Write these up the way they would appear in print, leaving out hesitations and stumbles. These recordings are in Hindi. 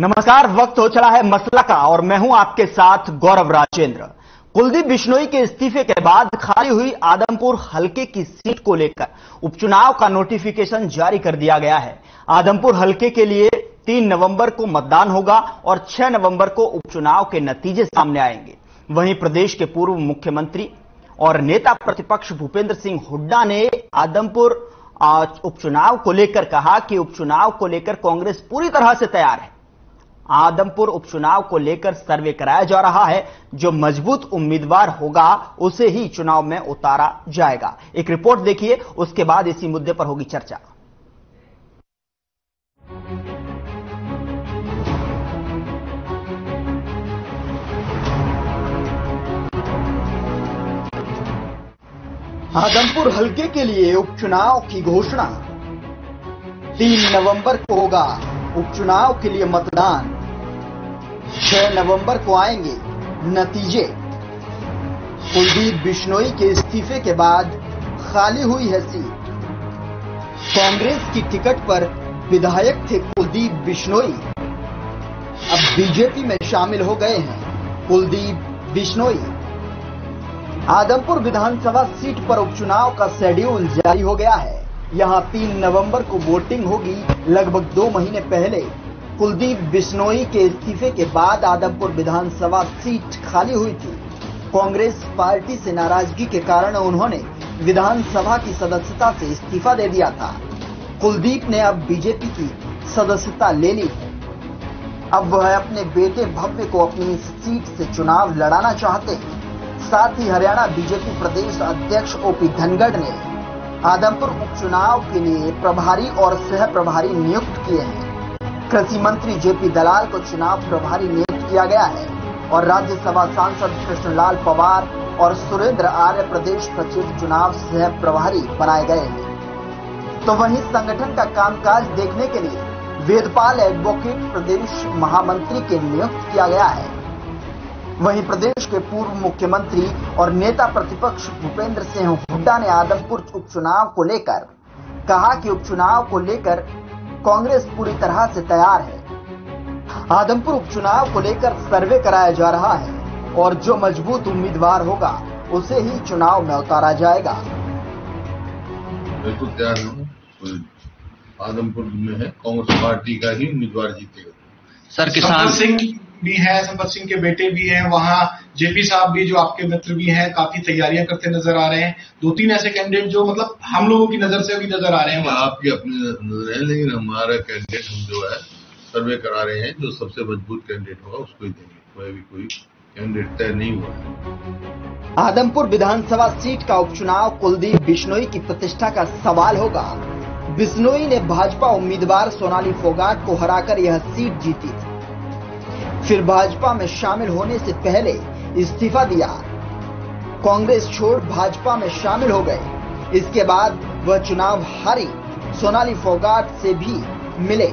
नमस्कार, वक्त हो चला है मसला का और मैं हूं आपके साथ गौरव राजेंद्र। कुलदीप बिश्नोई के इस्तीफे के बाद खाली हुई आदमपुर हलके की सीट को लेकर उपचुनाव का नोटिफिकेशन जारी कर दिया गया है। आदमपुर हलके के लिए 3 नवंबर को मतदान होगा और 6 नवंबर को उपचुनाव के नतीजे सामने आएंगे। वहीं प्रदेश के पूर्व मुख्यमंत्री और नेता प्रतिपक्ष भूपेंद्र सिंह हुड्डा ने आदमपुर उपचुनाव को लेकर कहा कि उपचुनाव को लेकर कांग्रेस पूरी तरह से तैयार है। आदमपुर उपचुनाव को लेकर सर्वे कराया जा रहा है, जो मजबूत उम्मीदवार होगा उसे ही चुनाव में उतारा जाएगा। एक रिपोर्ट देखिए, उसके बाद इसी मुद्दे पर होगी चर्चा। आदमपुर हलके के लिए उपचुनाव की घोषणा, 3 नवंबर को होगा उपचुनाव के लिए मतदान, 6 नवंबर को आएंगे नतीजे। कुलदीप बिश्नोई के इस्तीफे के बाद खाली हुई है सीट। कांग्रेस की टिकट पर विधायक थे कुलदीप बिश्नोई, अब बीजेपी में शामिल हो गए हैं कुलदीप बिश्नोई। आदमपुर विधानसभा सीट पर उपचुनाव का शेड्यूल जारी हो गया है। यहाँ 3 नवंबर को वोटिंग होगी। लगभग 2 महीने पहले कुलदीप बिश्नोई के इस्तीफे के बाद आदमपुर विधानसभा सीट खाली हुई थी। कांग्रेस पार्टी से नाराजगी के कारण उन्होंने विधानसभा की सदस्यता से इस्तीफा दे दिया था। कुलदीप ने अब बीजेपी की सदस्यता ले ली है। अब वह अपने बेटे भव्य को अपनी सीट से चुनाव लड़ाना चाहते हैं। साथ ही हरियाणा बीजेपी प्रदेश अध्यक्ष ओ पी धनगढ़ ने आदमपुर उपचुनाव के लिए प्रभारी और सह प्रभारी नियुक्त किए हैं। कृषि मंत्री जे पी दलाल को चुनाव प्रभारी नियुक्त किया गया है और राज्यसभा सांसद कृष्णलाल पवार और सुरेंद्र आर्य प्रदेश सचिव चुनाव सह प्रभारी बनाए गए हैं। तो वहीं संगठन का कामकाज देखने के लिए वेदपाल एडवोकेट प्रदेश महामंत्री के नियुक्त किया गया है। वहीं प्रदेश के पूर्व मुख्यमंत्री और नेता प्रतिपक्ष भूपेंद्र सिंह हुड्डा ने आदमपुर उपचुनाव को लेकर कहा कि उपचुनाव को लेकर कांग्रेस पूरी तरह से तैयार है। आदमपुर उपचुनाव को लेकर सर्वे कराया जा रहा है और जो मजबूत उम्मीदवार होगा उसे ही चुनाव में उतारा जाएगा। बिल्कुल तैयार हूँ, आदमपुर में है, कांग्रेस पार्टी का ही उम्मीदवार जीतेगा। सर किसान भी है, संपत सिंह के बेटे भी हैं, वहाँ जेपी साहब भी जो आपके मित्र भी हैं, काफी तैयारियां करते नजर आ रहे हैं। 2-3 ऐसे कैंडिडेट जो मतलब हम लोगों की नजर से भी नजर आ रहे हैं। आपकी अपनी नजर है, लेकिन हमारा कैंडिडेट हम जो है सर्वे करा रहे हैं, जो सबसे मजबूत कैंडिडेट होगा उसको ही देंगे। कोई भी कोई कैंडिडेट तय नहीं हुआ है। आदमपुर विधानसभा सीट का उपचुनाव कुलदीप बिश्नोई की प्रतिष्ठा का सवाल होगा। बिश्नोई ने भाजपा उम्मीदवार सोनाली फोगाट को हराकर यह सीट जीती थी, फिर भाजपा में शामिल होने से पहले इस्तीफा दिया, कांग्रेस छोड़ भाजपा में शामिल हो गए। इसके बाद वह चुनाव हारी सोनाली फोगाट से भी मिले।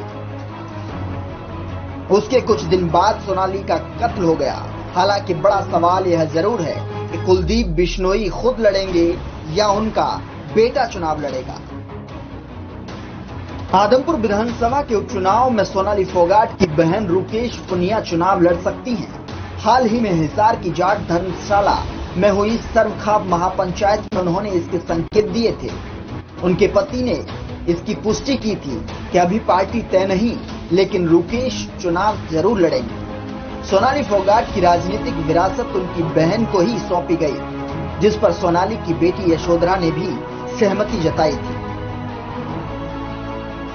उसके कुछ दिन बाद सोनाली का कत्ल हो गया। हालांकि बड़ा सवाल यह जरूर है कि कुलदीप बिश्नोई खुद लड़ेंगे या उनका बेटा चुनाव लड़ेगा। आदमपुर विधानसभा के उपचुनाव में सोनाली फोगाट की बहन रकेश पुनिया चुनाव लड़ सकती हैं। हाल ही में हिसार की जाट धर्मशाला में हुई सर्वखाप महापंचायत में उन्होंने इसके संकेत दिए थे। उनके पति ने इसकी पुष्टि की थी कि अभी पार्टी तय नहीं, लेकिन रकेश चुनाव जरूर लड़ेंगे। सोनाली फोगाट की राजनीतिक विरासत उनकी बहन को ही सौंपी गयी, जिस पर सोनाली की बेटी यशोधरा ने भी सहमति जताई थी।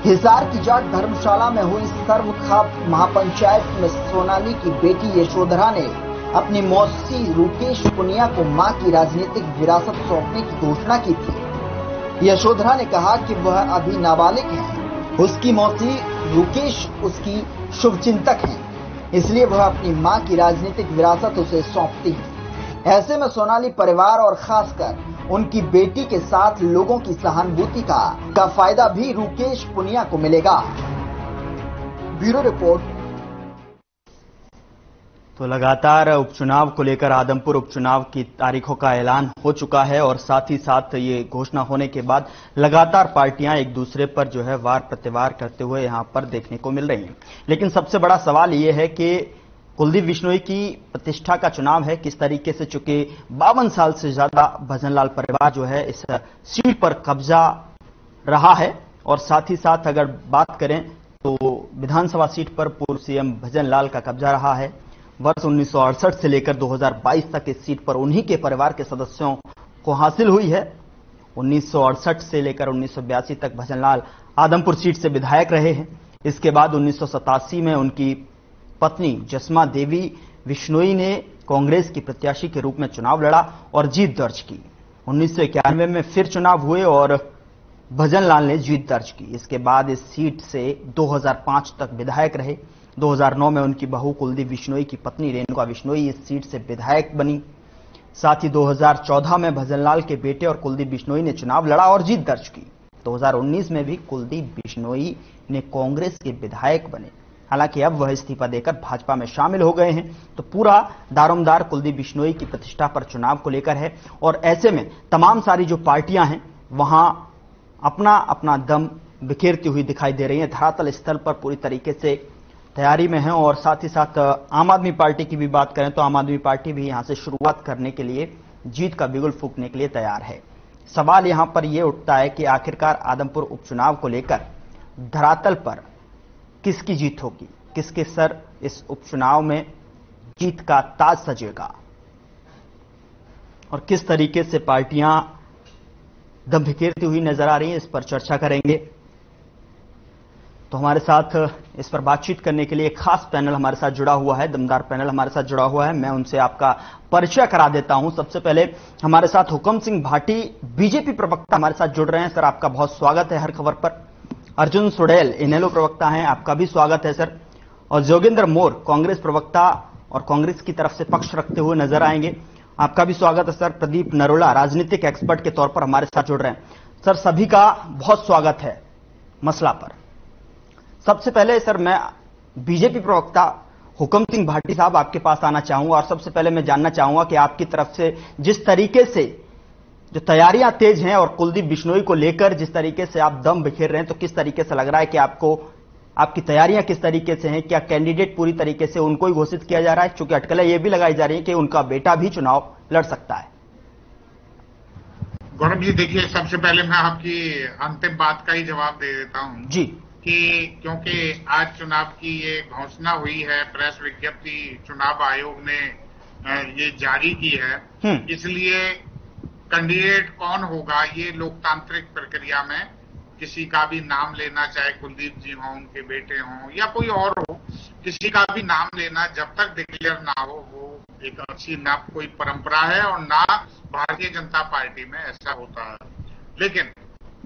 हिसार की जाट धर्मशाला में हुई सर्वखाप महापंचायत में सोनाली की बेटी यशोधरा ने अपनी मौसी रकेश पुनिया को मां की राजनीतिक विरासत सौंपने की घोषणा की थी। यशोधरा ने कहा कि वह अभी नाबालिग है, उसकी मौसी रकेश उसकी शुभचिंतक है, इसलिए वह अपनी मां की राजनीतिक विरासत उसे सौंपती है। ऐसे में सोनाली परिवार और खासकर उनकी बेटी के साथ लोगों की सहानुभूति का फायदा भी रकेश पुनिया को मिलेगा। Bureau report. तो लगातार उपचुनाव को लेकर आदमपुर उपचुनाव की तारीखों का ऐलान हो चुका है और साथ ही साथ ये घोषणा होने के बाद लगातार पार्टियां एक दूसरे पर जो है वार प्रतिवार करते हुए यहां पर देखने को मिल रही हैं। लेकिन सबसे बड़ा सवाल ये है कि कुलदीप बिश्नोई की प्रतिष्ठा का चुनाव है किस तरीके से, चूंकि 52 साल से ज्यादा भजनलाल परिवार जो है इस सीट पर कब्जा रहा है और साथ ही साथ अगर बात करें तो विधानसभा सीट पर पूर्व सीएम भजनलाल का कब्जा रहा है। वर्ष 1968 से लेकर 2022 तक इस सीट पर उन्हीं के परिवार के सदस्यों को हासिल हुई है। 1968 से लेकर 1982 तक भजनलाल आदमपुर सीट से विधायक रहे हैं। इसके बाद 1987 में उनकी पत्नी जसमा देवी बिश्नोई ने कांग्रेस की प्रत्याशी के रूप में चुनाव लड़ा और जीत दर्ज की। 1991 में फिर चुनाव हुए और भजनलाल ने जीत दर्ज की। इसके बाद इस सीट से 2005 तक विधायक रहे। 2009 में उनकी बहू कुलदीप बिश्नोई की पत्नी रेणुका बिश्नोई इस सीट से विधायक बनी। साथ ही 2014 में भजनलाल के बेटे और कुलदीप बिश्नोई ने चुनाव लड़ा और जीत दर्ज की। 2019 में भी कुलदीप बिश्नोई ने कांग्रेस के विधायक बने, हालांकि अब वह इस्तीफा देकर भाजपा में शामिल हो गए हैं। तो पूरा दारोमदार कुलदीप बिश्नोई की प्रतिष्ठा पर चुनाव को लेकर है और ऐसे में तमाम सारी जो पार्टियां हैं वहां अपना अपना दम बिखेरती हुई दिखाई दे रही हैं। धरातल स्तर पर पूरी तरीके से तैयारी में है और साथ ही साथ आम आदमी पार्टी की भी बात करें तो आम आदमी पार्टी भी यहां से शुरुआत करने के लिए, जीत का बिगुल फूंकने के लिए तैयार है। सवाल यहां पर यह उठता है कि आखिरकार आदमपुर उपचुनाव को लेकर धरातल पर किसकी जीत होगी, किसके सर इस उपचुनाव में जीत का ताज सजेगा और किस तरीके से पार्टियां दम बिखेरती हुई नजर आ रही हैं, इस पर चर्चा करेंगे। तो हमारे साथ इस पर बातचीत करने के लिए एक खास पैनल हमारे साथ जुड़ा हुआ है, दमदार पैनल हमारे साथ जुड़ा हुआ है। मैं उनसे आपका परिचय करा देता हूं। सबसे पहले हमारे साथ हुकम सिंह भाटी, बीजेपी प्रवक्ता, हमारे साथ जुड़ रहे हैं। सर, आपका बहुत स्वागत है हर खबर पर। अर्जुन सुडेल, इनेलो प्रवक्ता हैं, आपका भी स्वागत है सर। और जोगेंद्र मोर, कांग्रेस प्रवक्ता और कांग्रेस की तरफ से पक्ष रखते हुए नजर आएंगे, आपका भी स्वागत है सर। प्रदीप नरोला, राजनीतिक एक्सपर्ट के तौर पर हमारे साथ जुड़ रहे हैं। सर, सभी का बहुत स्वागत है मसला पर। सबसे पहले सर, मैं बीजेपी प्रवक्ता हुकम सिंह भाटी साहब आपके पास आना चाहूंगा और सबसे पहले मैं जानना चाहूंगा कि आपकी तरफ से जिस तरीके से जो तैयारियां तेज हैं और कुलदीप बिश्नोई को लेकर जिस तरीके से आप दम बिखेर रहे हैं, तो किस तरीके से लग रहा है कि आपको आपकी तैयारियां किस तरीके से हैं? क्या कैंडिडेट पूरी तरीके से उनको ही घोषित किया जा रहा है? चूंकि अटकलें यह भी लगाई जा रही है कि उनका बेटा भी चुनाव लड़ सकता है। गौरव जी, देखिए, सबसे पहले मैं आपकी अंतिम बात का ही जवाब दे देता हूं जी कि क्योंकि आज चुनाव की ये घोषणा हुई है, प्रेस विज्ञप्ति चुनाव आयोग ने ये जारी की है, इसलिए कैंडिडेट कौन होगा ये लोकतांत्रिक प्रक्रिया में किसी का भी नाम लेना, चाहे कुलदीप जी हों, उनके बेटे हों या कोई और हो, किसी का भी नाम लेना जब तक डिक्लेयर ना हो, वो एक अच्छी ना कोई परंपरा है और ना भारतीय जनता पार्टी में ऐसा होता है। लेकिन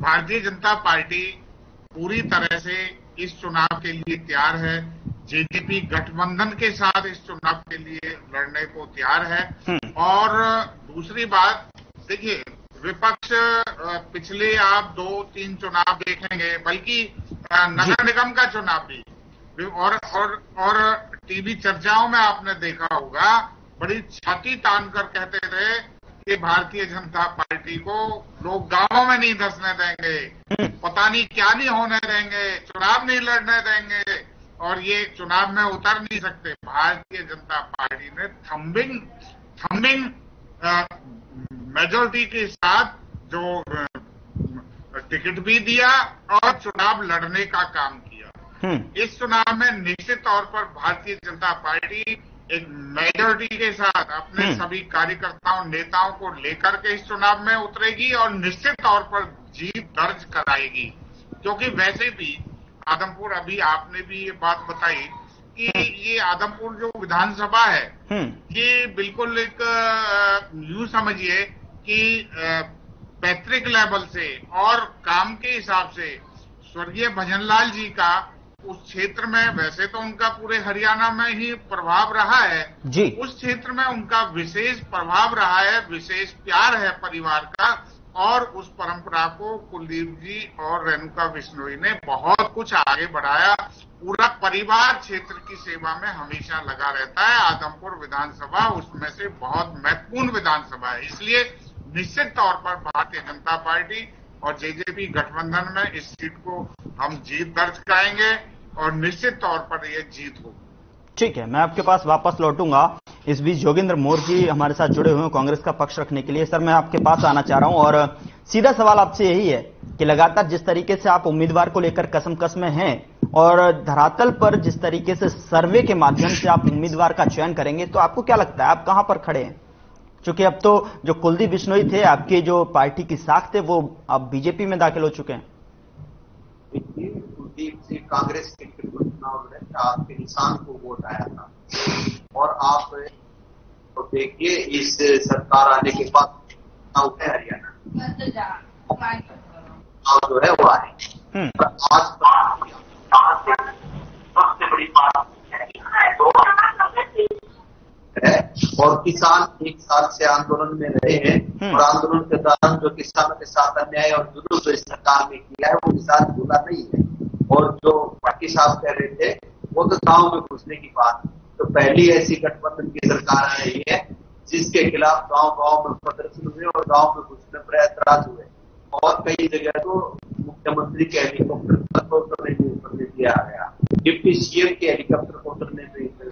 भारतीय जनता पार्टी पूरी तरह से इस चुनाव के लिए तैयार है, जेडीपी गठबंधन के साथ इस चुनाव के लिए लड़ने को तैयार है। और दूसरी बात, देखिए, विपक्ष पिछले आप 2-3 चुनाव देखेंगे, बल्कि नगर निगम का चुनाव भी और टीवी चर्चाओं में आपने देखा होगा, बड़ी छाती तान कर कहते थे कि भारतीय जनता पार्टी को लोग गांवों में नहीं धंसने देंगे, पता नहीं क्या नहीं होने देंगे, चुनाव नहीं लड़ने देंगे और ये चुनाव में उतर नहीं सकते। भारतीय जनता पार्टी ने थंबिंग मेजोरिटी के साथ जो टिकट भी दिया और चुनाव लड़ने का काम किया। इस चुनाव में निश्चित तौर पर भारतीय जनता पार्टी एक मेजोरिटी के साथ अपने सभी कार्यकर्ताओं, नेताओं को लेकर के इस चुनाव में उतरेगी और निश्चित तौर पर जीत दर्ज कराएगी। क्योंकि वैसे भी आदमपुर, अभी आपने भी ये बात बताई कि ये आदमपुर जो विधानसभा है ये बिल्कुल एक यूं समझिए कि पैतृक लेवल से और काम के हिसाब से स्वर्गीय भजनलाल जी का उस क्षेत्र में, वैसे तो उनका पूरे हरियाणा में ही प्रभाव रहा है जी, उस क्षेत्र में उनका विशेष प्रभाव रहा है, विशेष प्यार है परिवार का और उस परंपरा को कुलदीप जी और रेणुका बिश्नोई ने बहुत कुछ आगे बढ़ाया। पूरा परिवार क्षेत्र की सेवा में हमेशा लगा रहता है। आदमपुर विधानसभा उसमें से बहुत महत्वपूर्ण विधानसभा है, इसलिए निश्चित तौर पर भारतीय जनता पार्टी और जेजेपी गठबंधन में इस सीट को हम जीत दर्ज कराएंगे और निश्चित तौर पर यह जीत होगी। ठीक है, मैं आपके पास वापस लौटूंगा। इस बीच जोगेंद्र मोर जी हमारे साथ जुड़े हुए हैं कांग्रेस का पक्ष रखने के लिए। सर, मैं आपके पास आना चाह रहा हूं और सीधा सवाल आपसे यही है कि लगातार जिस तरीके से आप उम्मीदवार को लेकर कसम-कस में हैं और धरातल पर जिस तरीके से सर्वे के माध्यम से आप उम्मीदवार का चयन करेंगे, तो आपको क्या लगता है आप कहां पर खड़े हैं? क्योंकि अब तो जो कुलदीप बिश्नोई थे, आपकी जो पार्टी की साख थे, वो अब बीजेपी में दाखिल हो चुके हैं। कुलदीप जी कांग्रेस के चुनाव में आपके निशान को वोट आया था और आप तो देखिए इस सरकार आने के बाद हरियाणा जो है वो आए। आज सबसे बड़ी बात है और किसान 1 साल से आंदोलन में रहे हैं और आंदोलन के दौरान जो किसानों के साथ अन्याय और जुलूस जो इस सरकार ने किया है वो किसान भूला नहीं है। और जो पार्टी साहब कह रहे थे वो तो गाँव में घुसने की बात, तो पहली ऐसी गठबंधन की सरकार आ रही है जिसके खिलाफ गाँव-गाँव में प्रदर्शन हुए और गाँव में घुसने पर ऐतराज हुए और कई जगह तो मुख्यमंत्री के हेलीकॉप्टर को उतरने के ऊपर ले दिया गया, डिप्टी सीएम के हेलीकॉप्टर को उतरने पर।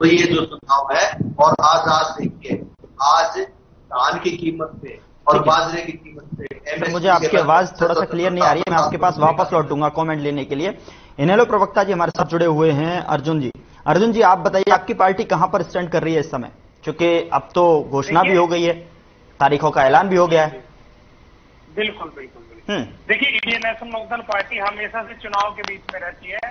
तो ये जो चुनाव है और आज देखिए आज धान की कीमत पे और बाजरे की कीमत पे। मुझे आपकी आवाज थोड़ा सा क्लियर नहीं आ रही है, मैं आपके पास वापस लौटूंगा कमेंट लेने के लिए। इनेलो प्रवक्ता जी हमारे साथ जुड़े हुए हैं। अर्जुन जी आप बताइए आपकी पार्टी कहां पर स्टैंड कर रही है इस समय, क्योंकि अब तो घोषणा भी हो गई है, तारीखों का ऐलान भी हो गया है। बिल्कुल। देखिए इंडियन नेशनल लोकदल पार्टी हमेशा से चुनाव के बीच में रहती है।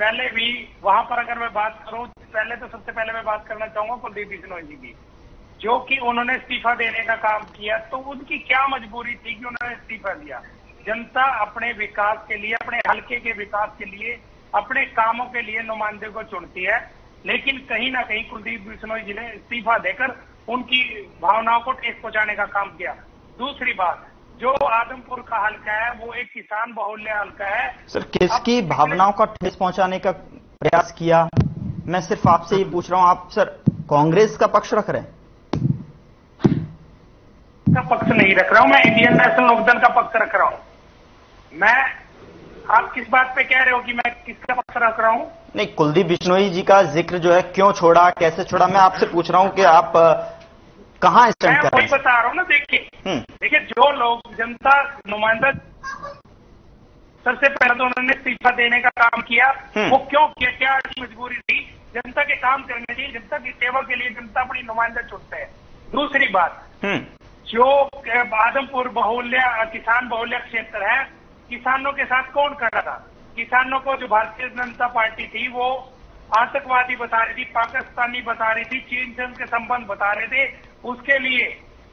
पहले भी वहां पर अगर मैं बात करूं, पहले तो सबसे पहले मैं बात करना चाहूंगा कुलदीप बिश्नोई जी की, जो कि उन्होंने इस्तीफा देने का काम किया तो उनकी क्या मजबूरी थी कि उन्होंने इस्तीफा दिया। जनता अपने विकास के लिए, अपने हलके के विकास के लिए, अपने कामों के लिए नुमाइंदे को चुनती है, लेकिन कहीं ना कहीं कुलदीप बिश्नोई जी ने इस्तीफा देकर उनकी भावनाओं को ठेस पहुंचाने का काम किया। दूसरी बात, जो आदमपुर का हलका है वो एक किसान बहुल्य हलका है। सर, किसकी भावनाओं का ठेस पहुंचाने का प्रयास किया, मैं सिर्फ आपसे ये पूछ रहा हूँ। आप सर कांग्रेस का पक्ष रख रहे हैं? का पक्ष नहीं रख रहा हूँ मैं, इंडियन नेशनल लोकदल का पक्ष रख रहा हूँ मैं। आप किस बात पे कह रहे हो कि मैं किसका पक्ष रख रहा हूँ? नहीं, कुलदीप बिश्नोई जी का जिक्र जो है क्यों छोड़ा, कैसे छोड़ा, मैं आपसे पूछ रहा हूँ कि आप कहाँ स्टैंड कर रहे हैं? मैं वही बता रहा हूँ ना। देखिए जो लोग जनता नुमाइंदा, सबसे पहले तो उन्होंने इस्तीफा देने का काम किया, वो क्यों किया, क्या मजबूरी थी? जनता के काम करने चाहिए, जनता की सेवा के लिए जनता अपनी नुमाइंदा चुनते हैं। दूसरी बात, जो आदमपुर बहुल्य किसान बहुल्य क्षेत्र है, किसानों के साथ कौन खड़ा था? किसानों को जो भारतीय जनता पार्टी थी वो आतंकवादी बता रही थी, पाकिस्तानी बता रही थी, चीन से उनके संबंध बता रहे थे। उसके लिए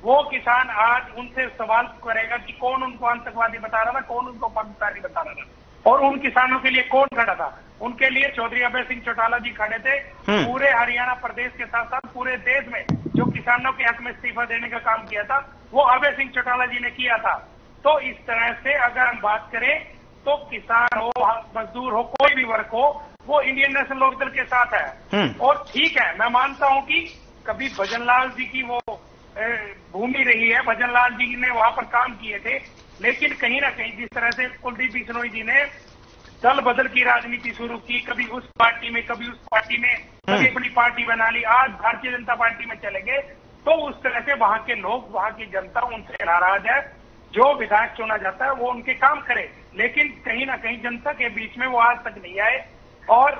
वो किसान आज उनसे सवाल करेगा कि कौन उनको आतंकवादी बता रहा था, कौन उनको पाकिस्तानी बता रहा था और उन किसानों के लिए कौन खड़ा था। उनके लिए चौधरी अभय सिंह चौटाला जी खड़े थे। पूरे हरियाणा प्रदेश के साथ साथ पूरे देश में जो किसानों के हक में इस्तीफा देने का काम किया था वो अभय सिंह चौटाला जी ने किया था। तो इस तरह से अगर हम बात करें तो किसान हो, मजदूर हो, कोई भी वर्ग हो, वो इंडियन नेशनल लोकदल के साथ है। और ठीक है, मैं मानता हूं कि कभी भजनलाल जी की वो भूमि रही है, भजनलाल जी ने वहां पर काम किए थे, लेकिन कहीं ना कहीं जिस तरह से कुलदीप बिश्नोई जी ने दल बदल की राजनीति शुरू की, कभी उस पार्टी में, कभी उस पार्टी में, कभी अपनी पार्टी बना ली, आज भारतीय जनता पार्टी में चले गए, तो उस तरह से वहां के लोग, वहां की जनता उनसे नाराज है। जो विधायक चुना जाता है वो उनके काम करे, लेकिन कहीं ना कहीं जनता के बीच में वो आज तक नहीं आए और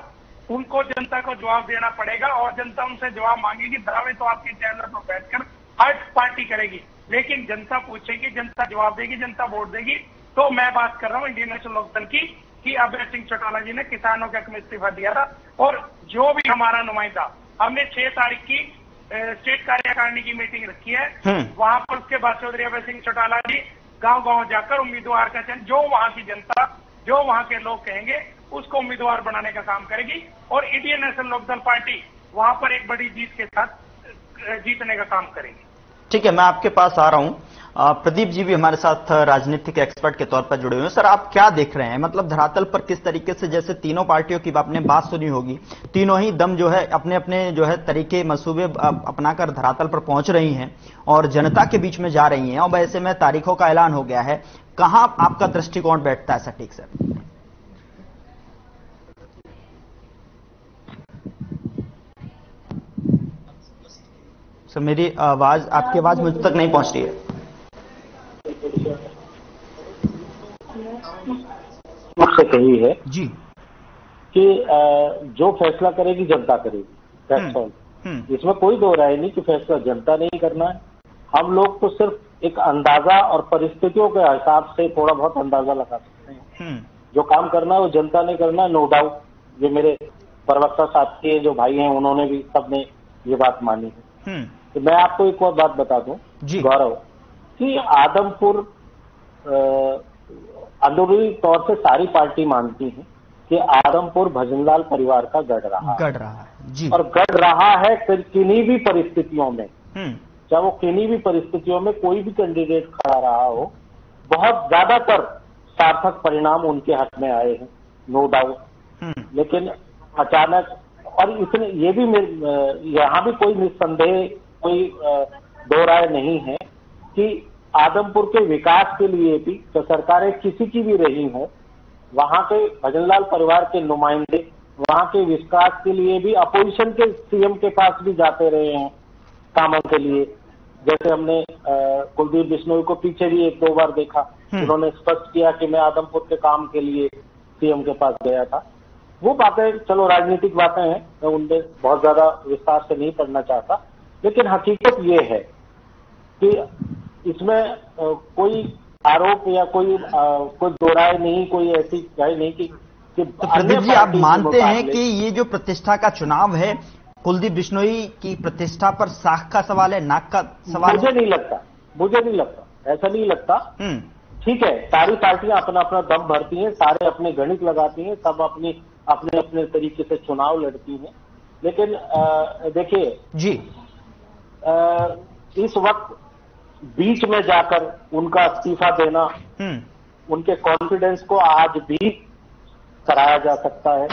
उनको जनता को जवाब देना पड़ेगा और जनता उनसे जवाब मांगेगी। दावे तो आपके चैनल पर बैठकर हर पार्टी करेगी, लेकिन जनता पूछेगी, जनता जवाब देगी, जनता वोट देगी। तो मैं बात कर रहा हूँ इंडियन नेशनल लोकदल की कि अभय सिंह चौटाला जी ने किसानों के हक में इस्तीफा दिया था और जो भी हमारा नुमाइंदा, हमने 6 तारीख की स्टेट कार्यकारिणी की मीटिंग रखी है, वहां पर उसके बाद चौधरी अभय सिंह चौटाला जी गाँव-गाँव जाकर उम्मीदवार का चयन, जो वहां की जनता, जो वहां के लोग कहेंगे उसको उम्मीदवार बनाने का काम करेगी और इंडियन नेशनल लोकदल पार्टी वहां पर एक बड़ी जीत के साथ जीतने का काम करेगी। ठीक है, मैं आपके पास आ रहा हूं। प्रदीप जी भी हमारे साथ राजनीतिक एक्सपर्ट के तौर पर जुड़े हुए हैं। सर, आप क्या देख रहे हैं, मतलब धरातल पर किस तरीके से, जैसे तीनों पार्टियों की आपने बात सुनी होगी, तीनों ही दम जो है अपने अपने जो है तरीके मंसूबे अपनाकर धरातल पर पहुंच रही हैं और जनता के बीच में जा रही हैं, और ऐसे में तारीखों का ऐलान हो गया है, कहां आपका दृष्टिकोण बैठता है सटीक सर? सर मेरी आवाज, आपकी आवाज मुझ तक नहीं पहुंच रही है। मुझसे कही है जी कि जो फैसला करेगी जनता करेगी, इसमें कोई दो राय नहीं कि फैसला जनता ने ही करना है। हम लोग तो सिर्फ एक अंदाजा और परिस्थितियों के हिसाब से थोड़ा बहुत अंदाजा लगा सकते हैं। जो काम करना है वो जनता ने करना है, नो डाउट। जो मेरे प्रवक्ता साथी जो भाई हैं उन्होंने भी, सबने ये बात मानी है। तो मैं आपको एक और बात बता दूं गौरव, कि आदमपुर अंदरूनी तौर से सारी पार्टी मानती है कि आदमपुर भजनलाल परिवार का गढ़ रहा है जी। और गढ़ रहा है किन्हीं भी परिस्थितियों में, चाहे वो किन्हीं भी परिस्थितियों में कोई भी कैंडिडेट खड़ा रहा हो, बहुत ज्यादातर सार्थक परिणाम उनके हक में आए हैं, नो डाउट। लेकिन अचानक, और इसमें ये भी, यहाँ भी कोई निस्संदेह कोई दो राय नहीं है कि आदमपुर के विकास के लिए भी जो सरकारें किसी की भी रही हो, वहाँ के भजनलाल परिवार के नुमाइंदे वहाँ के विकास के लिए भी अपोजिशन के सीएम के पास भी जाते रहे हैं कामों के लिए। जैसे हमने कुलदीप बिश्नोई को पीछे भी एक दो बार देखा, उन्होंने स्पष्ट किया कि मैं आदमपुर के काम के लिए सीएम के पास गया था। वो बातें चलो राजनीतिक बातें हैं, मैं उनमें बहुत ज्यादा विस्तार से नहीं पढ़ना चाहता, लेकिन हकीकत ये है कि इसमें कोई आरोप या कोई दोराय नहीं, कोई ऐसी राय नहीं कि तो प्रदीप जी आप मानते हैं कि ये जो प्रतिष्ठा का चुनाव है, कुलदीप बिश्नोई की प्रतिष्ठा पर साख का सवाल है, नाक का सवाल? मुझे नहीं लगता, ऐसा नहीं लगता। ठीक है, सारी पार्टियां अपना अपना दम भरती हैं, सारे अपने गणित लगाती हैं, सब अपने अपने तरीके से चुनाव लड़ती हैं। लेकिन देखिए जी, इस वक्त बीच में जाकर उनका इस्तीफा देना, उनके कॉन्फिडेंस को आज भी सराहा जा सकता है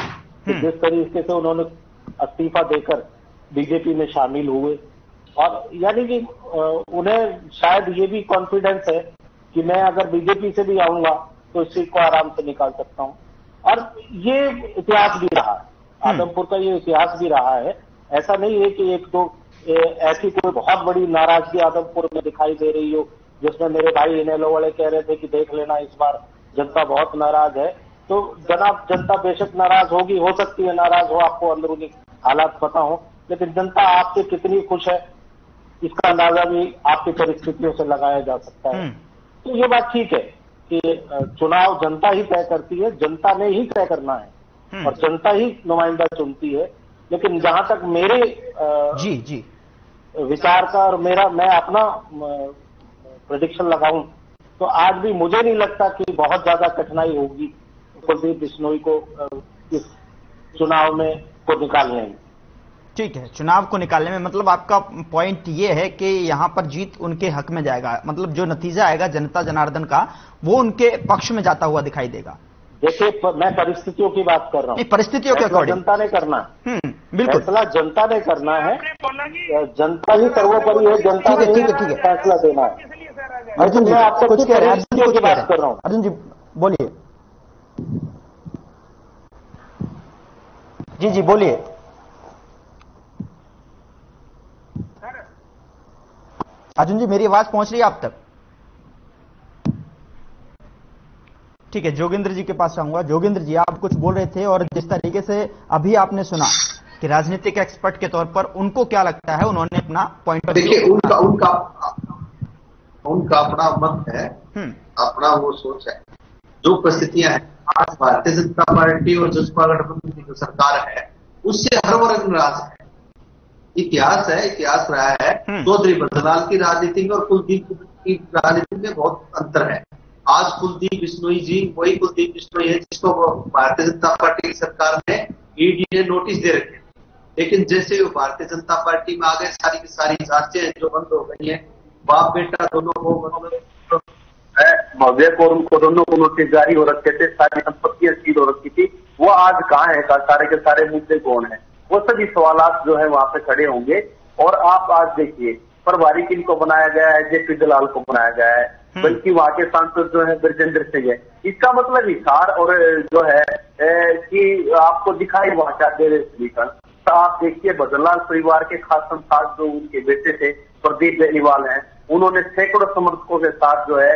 कि जिस तरीके से उन्होंने इस्तीफा देकर बीजेपी में शामिल हुए, और यानी कि उन्हें शायद ये भी कॉन्फिडेंस है कि मैं अगर बीजेपी से भी आऊंगा तो इस चीज को आराम से निकाल सकता हूं। और ये इतिहास भी रहा, आदमपुर का ये इतिहास भी रहा है। ऐसा नहीं है कि एक तो ऐसी कोई बहुत बड़ी नाराजगी आदमपुर में दिखाई दे रही हो जिसमें मेरे भाई इनेलो वाले कह रहे थे कि देख लेना इस बार जनता बहुत नाराज है। तो जनाब, जनता बेशक नाराज होगी, हो सकती है नाराज हो, आपको अंदरूनी हालात पता हो, लेकिन जनता आपसे कितनी खुश है इसका अंदाजा भी आपकी परिस्थितियों से लगाया जा सकता है। तो ये बात ठीक है कि चुनाव जनता ही तय करती है, जनता ने ही तय करना है और जनता ही नुमाइंदा चुनती है। लेकिन जहां तक मेरे जी विचार का और मैं अपना प्रेडिक्शन लगाऊं तो आज भी मुझे नहीं लगता कि बहुत ज्यादा कठिनाई होगी कुलदीप बिश्नोई को इस चुनाव में को निकालने में। ठीक है, चुनाव को निकालने में, मतलब आपका पॉइंट ये है कि यहाँ पर जीत उनके हक में जाएगा, मतलब जो नतीजा आएगा जनता जनार्दन का वो उनके पक्ष में जाता हुआ दिखाई देगा। देखिए, मैं परिस्थितियों की बात कर रहा हूँ, परिस्थितियों के अकॉर्डिंग जनता ने करना है, बिल्कुल फैसला जनता ने करना है, जनता ही सर्वोपरि है, जनता ने फैसला देना है। अर्जुन जी, आपको कुछ कह रहे हैं, परिस्थितियों की बात कर रहा हूँ। अर्जुन जी बोलिए, जी जी बोलिए। अर्जुन जी, मेरी आवाज पहुंच रही है आप तक? ठीक है, जोगेंद्र जी के पास आऊंगा। जोगेंद्र जी, आप कुछ बोल रहे थे, और जिस तरीके से अभी आपने सुना कि राजनीतिक एक्सपर्ट के तौर पर उनको क्या लगता है, उन्होंने अपना पॉइंट। देखिए, उनका अपना मत है, अपना वो सोच है, जो परिस्थितियां हैं आज भारतीय जनता पार्टी और जसपा गठबंधन की जो सरकार है उससे हर वर्ग नाराज है। इतिहास है, इतिहास रहा है। चौधरी बंसलाल की राजनीति में और कुलदीप की राजनीति में बहुत अंतर है। आज कुलदीप बिश्नोई जी वही कुलदीप बिश्नोई है जिसको भारतीय जनता पार्टी की सरकार ने ईडी ने नोटिस दे रखे, लेकिन जैसे वो भारतीय जनता पार्टी में आ गए, सारी की सारी जांचें जो बंद हो गई हैं, बाप बेटा दोनों को भव्य को उनको दोनों को नोटिस जारी हो रखे थे, सारी संपत्तियां सील हो रखी थी। वो आज कहाँ है, सारे के सारे मुद्दे कौन है, वो सभी सवालात जो है वहाँ पे खड़े होंगे। और आप आज देखिए प्रभारी किन को बनाया गया है, जे पी दलाल को बनाया गया है, बल्कि वहाँ के सांसद जो है विजेंद्र सिंह है। इसका मतलब हिसार और जो है कि आपको दिखाई वहाँ का आप देखिए भजनलाल परिवार के खास साथ जो उनके बेटे थे प्रदीप देहलीवाल हैं, उन्होंने सैकड़ों समर्थकों के साथ जो है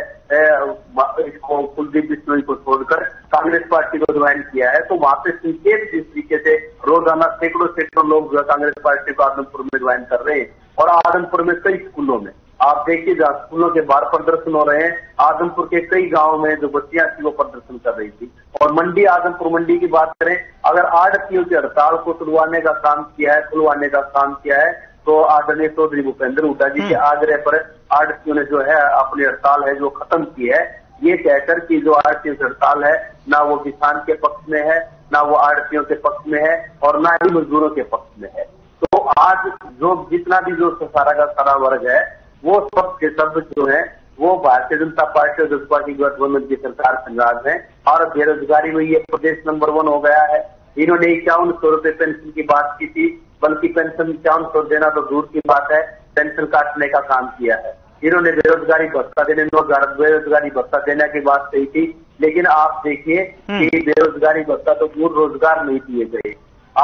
इसको कुलदीप बिश्नोई को छोड़कर कांग्रेस पार्टी को ज्वाइन किया है। तो वहाँ पे संकेत जिस तरीके से रोजाना सैकड़ों सैकड़ों लोग जो है कांग्रेस पार्टी को आदमपुर में ज्वाइन कर रहे हैं, और आदमपुर में कई स्कूलों में आप देखिए स्कूलों के बाहर प्रदर्शन हो रहे हैं। आदमपुर के कई गाँव में जो बच्चियां थी वो प्रदर्शन कर रही थी। और मंडी, आदमपुर मंडी की बात करें, अगर आड़तियों की हड़ताल को तुलवाने का काम किया है, खुलवाने का काम किया है, तो आदरणीय चौधरी भूपेंद्र हुड्डा जी के आग्रह पर आड़तियों ने जो है अपनी हड़ताल है जो खत्म की है, ये कहकर कि जो आड़तियों की हड़ताल है ना वो किसान के पक्ष में है, ना वो आड़तियों के पक्ष में है, और ना ही मजदूरों के पक्ष में है। तो आज जो जितना भी जो सारा का सारा वर्ग है वो सब के सब जो है वो भारतीय जनता पार्टी और जसपा की गठबंधन की सरकार से नाराज है। और बेरोजगारी में ये प्रदेश नंबर 1 हो गया है। इन्होंने 5100 रुपए पेंशन की बात की थी, बल्कि पेंशन 5100 देना तो दूर की बात है, पेंशन काटने का काम किया है। इन्होंने बेरोजगारी भत्ता देने में बेरोजगारी भत्ता देने की बात कही थी, लेकिन आप देखिए कि बेरोजगारी भत्ता तो पूर्ण रोजगार नहीं दिए गए।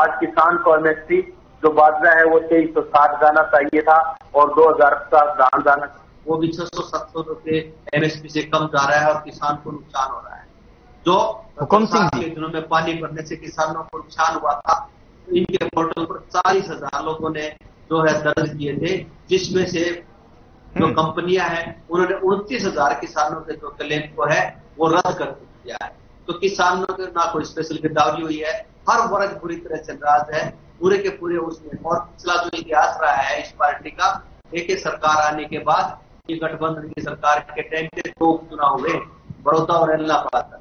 आज किसान को MSP जो बाजरा है वो 2360 जाना चाहिए था और 2050 धान जाना, वो भी 670 रुपए MSP से कम जा रहा है और किसान को नुकसान हो रहा है। जो हुकम सिंह के दिनों में पानी भरने से किसानों को नुकसान हुआ था, इनके पोर्टल पर 40,000 लोगों ने जो है दर्ज किए थे, जिसमें से जो कंपनियां हैं उन्होंने 29,000 किसानों के जो क्लेम को है वो रद्द कर दिया है। तो किसानों के ना कोई स्पेशल गिरदावरी हुई है, हर वर्ग पूरी तरह से नाराज है, पूरे के पूरे उसमें। और पिछला जो इतिहास रहा है इस पार्टी का, एक सरकार आने के बाद ये गठबंधन की सरकार के टाइम पे 2 उपचुनाव हुए, बड़ौदा और इलाहाबाद का,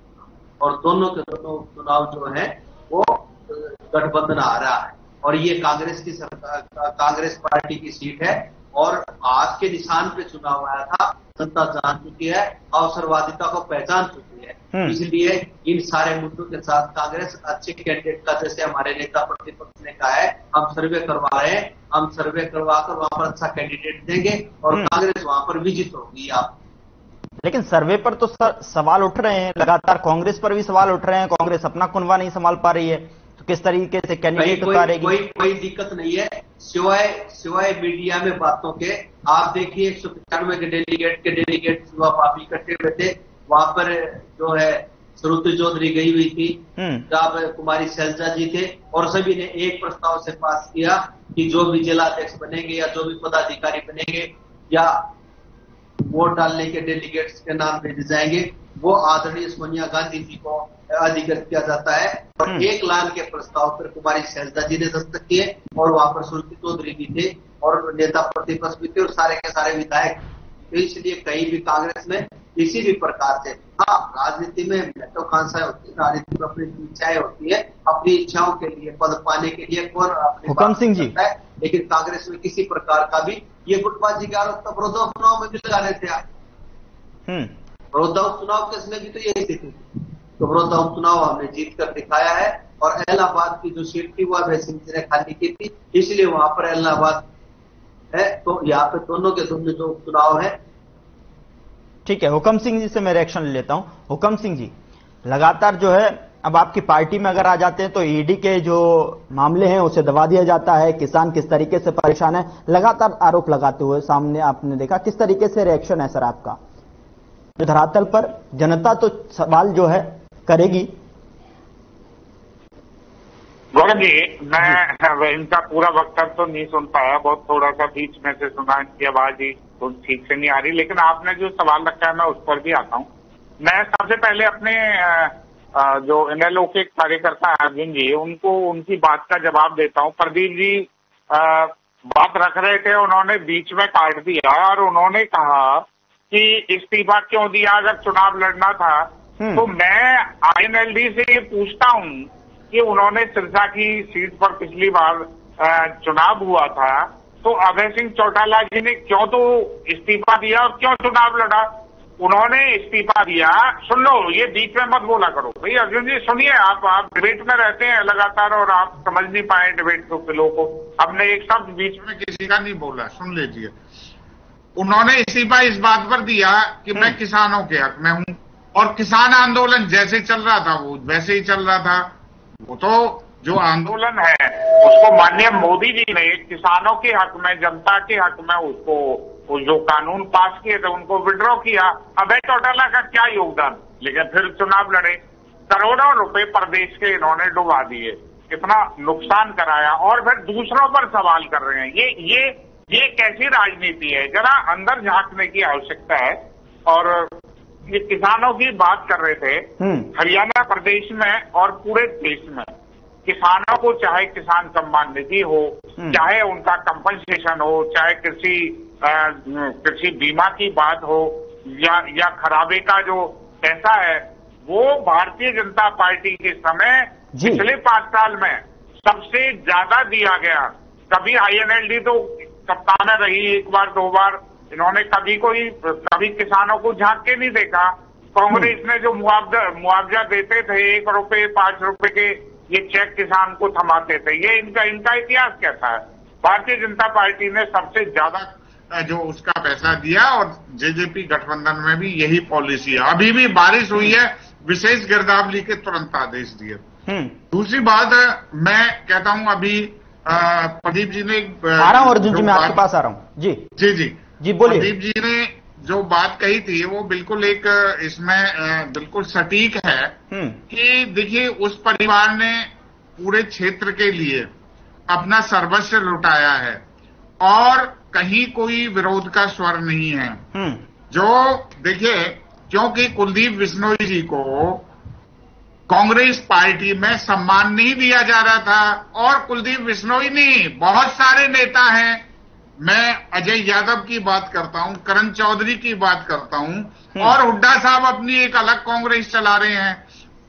और दोनों के दोनों उपचुनाव जो है वो गठबंधन आ रहा है। और ये कांग्रेस की सरकार, कांग्रेस पार्टी की सीट है, और आज के निशान पे चुनाव आया था, जनता जान चुकी है, अवसरवादिता को पहचान चुकी है। इसलिए इन सारे मुद्दों के साथ कांग्रेस अच्छे कैंडिडेट का, जैसे हमारे नेता प्रतिपक्ष ने कहा है, हम सर्वे करवा रहे हैं, हम सर्वे करवाकर वहाँ पर अच्छा कैंडिडेट देंगे और कांग्रेस वहाँ पर विजित होगी। आप लेकिन सर्वे पर तो सवाल उठ रहे हैं, लगातार कांग्रेस पर भी सवाल उठ रहे हैं, कांग्रेस अपना कुनवा नहीं संभाल पा रही है, तो किस तरीके से कैंडिडेट उतारेगी? कोई दिक्कत नहीं है, सिवाय मीडिया में बातों के। आप देखिए 195 के डेलीगेट आप इकट्ठे हुए थे, वहाँ पर जो है श्रुति चौधरी गई हुई थी, जहाँ पर कुमारी सैलजा जी थे, और सभी ने एक प्रस्ताव से पास किया कि जो भी जिलाध्यक्ष बनेंगे या जो भी पदाधिकारी बनेंगे या वोट डालने के डेलीगेट्स के नाम भेजे जाएंगे, वो आदरणीय सोनिया गांधी जी को अधिकृत किया जाता है। और 1 लाख के प्रस्ताव पर कुमारी सैलजा जी ने दस्तक किए, और वहाँ पर सुरती चौधरी भी थे, और नेता प्रतिपक्ष भी थे, और सारे के सारे विधायक। तो इसलिए कहीं भी कांग्रेस में किसी भी प्रकार से, हाँ राजनीति में महत्वाकांक्षाएं होती है, राजनीति में अपनी इच्छाएं होती है, अपनी इच्छाओं के लिए पद पाने के लिए कौन हुकम सिंह जी है, लेकिन कांग्रेस में किसी प्रकार का भी ये गुटबाजी के आरोप तो बड़ौदा उपचुनाव में भी लगा रहे थे आप। बड़ौदा उपचुनाव के समय भी तो यही स्थिति थी, तो बड़ौदा उपचुनाव हमने जीत कर दिखाया है। और इलाहाबाद की जो सीट थी वो अभय सिंह जी ने खाली की थी, इसलिए वहां पर इलाहाबाद है। तो यहाँ पे दोनों के दोनों जो उपचुनाव है। ठीक है, हुकम सिंह जी से मैं रिएक्शन लेता हूँ। हुकम सिंह जी, लगातार जो है अब आपकी पार्टी में अगर आ जाते हैं तो ईडी के जो मामले हैं उसे दबा दिया जाता है, किसान किस तरीके से परेशान है, लगातार आरोप लगाते हुए सामने आपने देखा, किस तरीके से रिएक्शन है सर आपका? धरातल पर जनता तो सवाल जो है करेगी। गौरव जी, मैं इनका पूरा वक्तव्य तो नहीं सुन पाया, बहुत थोड़ा सा बीच में से सुना, इनकी आवाज ही तो ठीक से नहीं आ रही, लेकिन आपने जो सवाल रखा है मैं उस पर भी आता हूँ। मैं सबसे पहले अपने जो NLO के कार्यकर्ता अर्जुन जी, उनको उनकी बात का जवाब देता हूँ। प्रदीप जी बात रख रहे थे, उन्होंने बीच में काट दिया और उन्होंने कहा कि इस्तीफा क्यों दिया अगर चुनाव लड़ना था। तो मैं INLD से ये पूछता हूं कि उन्होंने सिरसा की सीट पर पिछली बार चुनाव हुआ था, तो अभय सिंह चौटाला जी ने क्यों तो इस्तीफा दिया और क्यों चुनाव लड़ा? उन्होंने इस्तीफा दिया, सुन लो, ये बीच में मत बोला करो भाई। अर्जुन जी सुनिए, आप डिबेट में रहते हैं लगातार और आप समझ नहीं पाए डिबेट के लोगों को। आपने एक शब्द बीच में किसी का नहीं बोला, सुन लीजिए। उन्होंने इस्तीफा इस बात पर दिया कि मैं किसानों के हक में हूं और किसान आंदोलन जैसे चल रहा था वो वैसे ही चल रहा था। वो तो जो आंदोलन है उसको माननीय मोदी जी ने किसानों के हक में, जनता के हक में उसको जो कानून पास किए थे उनको विड्रॉ किया। अभय चौटाला का क्या योगदान, लेकिन फिर चुनाव लड़े, करोड़ों रुपए प्रदेश के इन्होंने डुबा दिए, कितना नुकसान कराया और फिर दूसरों पर सवाल कर रहे हैं। ये कैसी राजनीति है? जरा अंदर झांकने की आवश्यकता है। और ये किसानों की बात कर रहे थे, हरियाणा प्रदेश में और पूरे देश में किसानों को चाहे किसान सम्मान निधि हो, चाहे उनका कंपनसेशन हो, चाहे कृषि बीमा की बात हो या खराबे का जो पैसा है, वो भारतीय जनता पार्टी के समय पिछले 5 साल में सबसे ज्यादा दिया गया। कभी INLD तो सत्ता में रही, एक बार दो बार, इन्होंने कभी किसानों को झांक के नहीं देखा। कांग्रेस ने जो मुआवजा देते थे, 1 रुपए 5 रुपए के ये चेक किसान को थमाते थे, ये इनका इतिहास क्या था? भारतीय जनता पार्टी ने सबसे ज्यादा जो उसका पैसा दिया और जेजेपी गठबंधन में भी यही पॉलिसी है। अभी भी बारिश हुई है, विशेष गिरदावली के तुरंत आदेश दिए। दूसरी बात मैं कहता हूं, अभी प्रदीप जी ने आ रहा हूं अर्जुन जी, मैं आपके पास आ रहा हूं। जी जी जी जी बोलिए। प्रदीप जी ने जो बात कही थी वो बिल्कुल एक इसमें बिल्कुल सटीक है कि देखिए, उस परिवार ने पूरे क्षेत्र के लिए अपना सर्वस्व लुटाया है और कहीं कोई विरोध का स्वर नहीं है। जो देखिए, क्योंकि कुलदीप बिश्नोई जी को कांग्रेस पार्टी में सम्मान नहीं दिया जा रहा था और कुलदीप बिश्नोई नहीं, बहुत सारे नेता हैं। मैं अजय यादव की बात करता हूं, किरण चौधरी की बात करता हूं और हुड्डा साहब अपनी एक अलग कांग्रेस चला रहे हैं,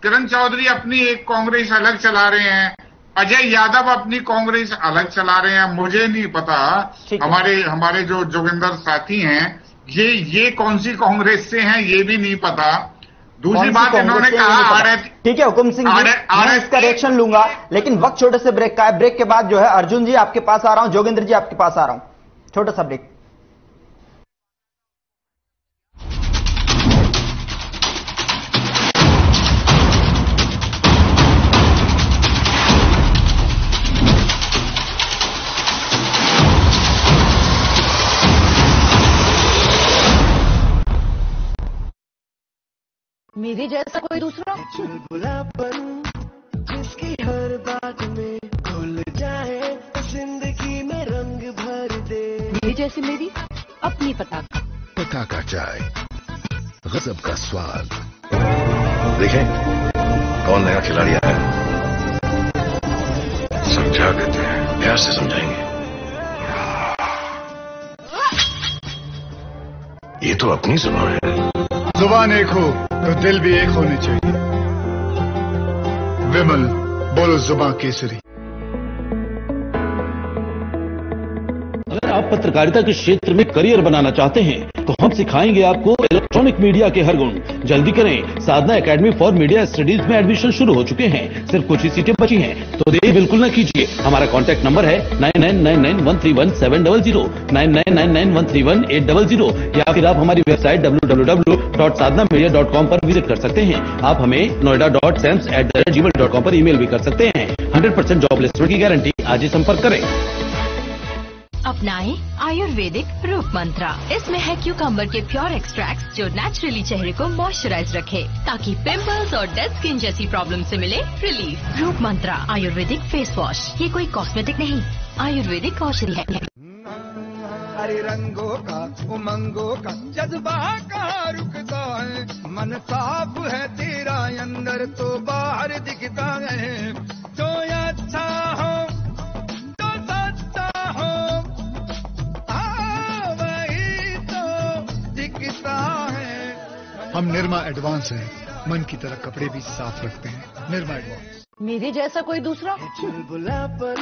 किरण चौधरी अपनी एक कांग्रेस अलग चला रहे हैं, अजय यादव अपनी कांग्रेस अलग चला रहे हैं। मुझे नहीं पता हमारे जो जोगेंद्र साथी हैं ये कौन सी कांग्रेस से हैं, ये भी नहीं पता। दूसरी बात इन्होंने कहा, ठीक है हुकम सिंह जी, मैं इसका रिएक्शन लूंगा, लेकिन वक्त छोटे से ब्रेक का है। ब्रेक के बाद जो है अर्जुन जी आपके पास आ रहा हूं, जोगेंद्र जी आपके पास आ रहा हूं, छोटा सा ब्रेक। मेरे जैसा कोई दूसरा बुला पर जिसकी हर बात में खुल जाए, जिंदगी में रंग भर दे, मेरी जैसी मेरी अपनी पता का चाय, गजब का स्वाद। देखें कौन नया खिलाड़ी आया है। समझा देते हैं, प्यार से समझाएंगे। ये तो अपनी जुबान है। जुबान एक हो तो दिल भी एक होने चाहिए। विमल बोलो जुबान केसरी। अगर आप पत्रकारिता के क्षेत्र में करियर बनाना चाहते हैं तो हम सिखाएंगे आपको इलेक्ट्रॉनिक मीडिया के हर गुण। जल्दी करें, Sadhana academy for media studies में एडमिशन शुरू हो चुके हैं, सिर्फ कुछ ही सीटें बची हैं, तो देरी बिल्कुल न कीजिए। हमारा कॉन्टैक्ट नंबर है 9999131700, 9999131800, या फिर आप हमारी वेबसाइट www.sadhanamedia.com पर विजिट कर सकते हैं। आप हमें noida.sams@gmail.com पर ईमेल भी कर सकते हैं। 100% जॉब प्लेसमेंट की गारंटी। आज ही संपर्क करें। अपनाएं आयुर्वेदिक रूप मंत्रा। इसमें है क्यूकम्बर के प्योर एक्सट्रैक्ट जो नेचुरली चेहरे को मॉइस्चराइज रखे, ताकि पिंपल्स और डेड स्किन जैसी प्रॉब्लम से मिले रिलीफ। रूप मंत्रा आयुर्वेदिक फेस वॉश, ये कोई कॉस्मेटिक नहीं, आयुर्वेदिक औषधि है। हरे रंगों का, उमंगों का, जज्बा कहाँ रुकता है? मन साफ है तेरा अंदर तो बाहर दिखता है। तो अच्छा हो तो सच्चा हो, वही तो दिखता है। हम निर्मा एडवांस हैं, मन की तरह कपड़े भी साफ रखते हैं। निर्मा एडवांस। मेरे जैसा कोई दूसरा बुला पर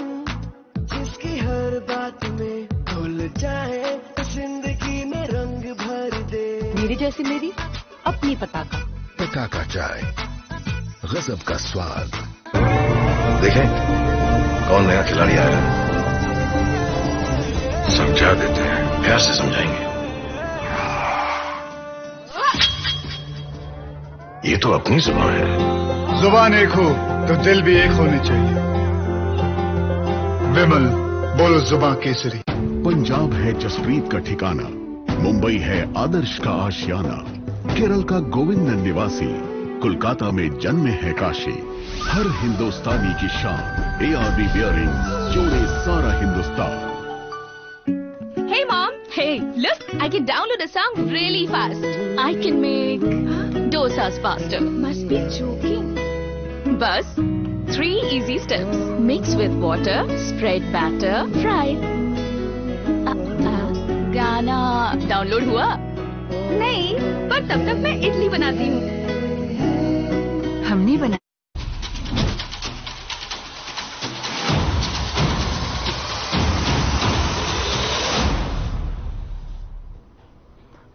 जिसकी हर बात में भूल जाए जिंदगी में रंग भर दे। मेरे जैसे मेरी अपनी पताका। पताका चाय, गजब का स्वाद। देखें कौन नया खिलाड़ी आया। समझा देते हैं, प्यार से समझाएंगे। ये तो अपनी जुबान है। जुबान एक हो तो दिल भी एक होने चाहिए। विमल बोलो जुबान केसरी। पंजाब है जसप्रीत का ठिकाना, मुंबई है आदर्श का आशियाना, केरल का गोविंदन निवासी, कोलकाता में जन्म है काशी। हर हिंदुस्तानी की शान ARB बियरिंग जोड़े सारा Hindustan. Hey mom, hey look, I can download a song really fast. I can make dosas faster. Must be joking. Bas, 3 easy steps. Mix with water, spread batter, fry. गाना डाउनलोड हुआ? नहीं, पर तब तक मैं इडली बनाती हूँ। हमने बना।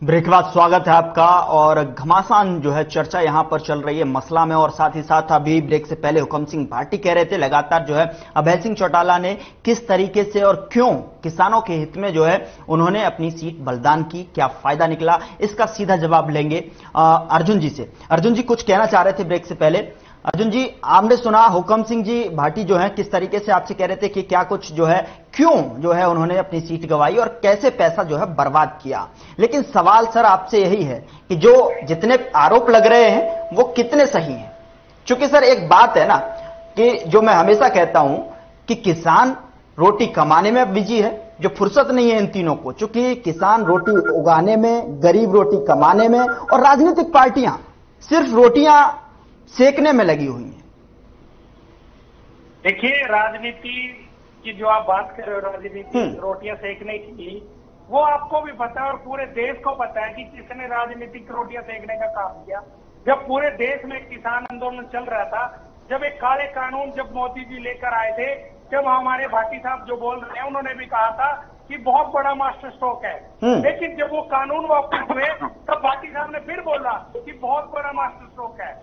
ब्रेक के बाद स्वागत है आपका। और घमासान जो है चर्चा यहां पर चल रही है मसला में, और साथ ही साथ अभी ब्रेक से पहले हुकम सिंह भाटी कह रहे थे लगातार जो है अभय सिंह चौटाला ने किस तरीके से और क्यों किसानों के हित में जो है उन्होंने अपनी सीट बलिदान की, क्या फायदा निकला, इसका सीधा जवाब लेंगे अर्जुन जी से। अर्जुन जी कुछ कहना चाह रहे थे ब्रेक से पहले। अर्जुन जी, आपने सुना हुकम सिंह जी भाटी जो है किस तरीके से आपसे कह रहे थे कि क्या कुछ जो है क्यों जो है उन्होंने अपनी सीट गंवाई और कैसे पैसा जो है बर्बाद किया, लेकिन सवाल सर आपसे यही है कि जो जितने आरोप लग रहे हैं वो कितने सही हैं? क्योंकि सर एक बात है ना कि जो मैं हमेशा कहता हूं कि किसान रोटी कमाने में बिजी है, जो फुर्सत नहीं है इन तीनों को, चूंकि किसान रोटी उगाने में, गरीब रोटी कमाने में, और राजनीतिक पार्टियां सिर्फ रोटियां सेकने में लगी हुई है। देखिए राजनीति की जो आप बात कर रहे हो, राजनीति रोटियां सेकने की, वो आपको भी पता है और पूरे देश को पता है कि किसने राजनीतिक रोटियां सेकने का काम किया। जब पूरे देश में किसान आंदोलन चल रहा था, जब एक काले कानून जब मोदी जी लेकर आए थे, जब हमारे भाटी साहब जो बोल रहे हैं उन्होंने भी कहा था कि बहुत बड़ा मास्टर स्ट्रोक है, लेकिन जब वो कानून वापस हुए तब भाटी साहब ने फिर बोला कि बहुत बड़ा मास्टर स्ट्रोक है।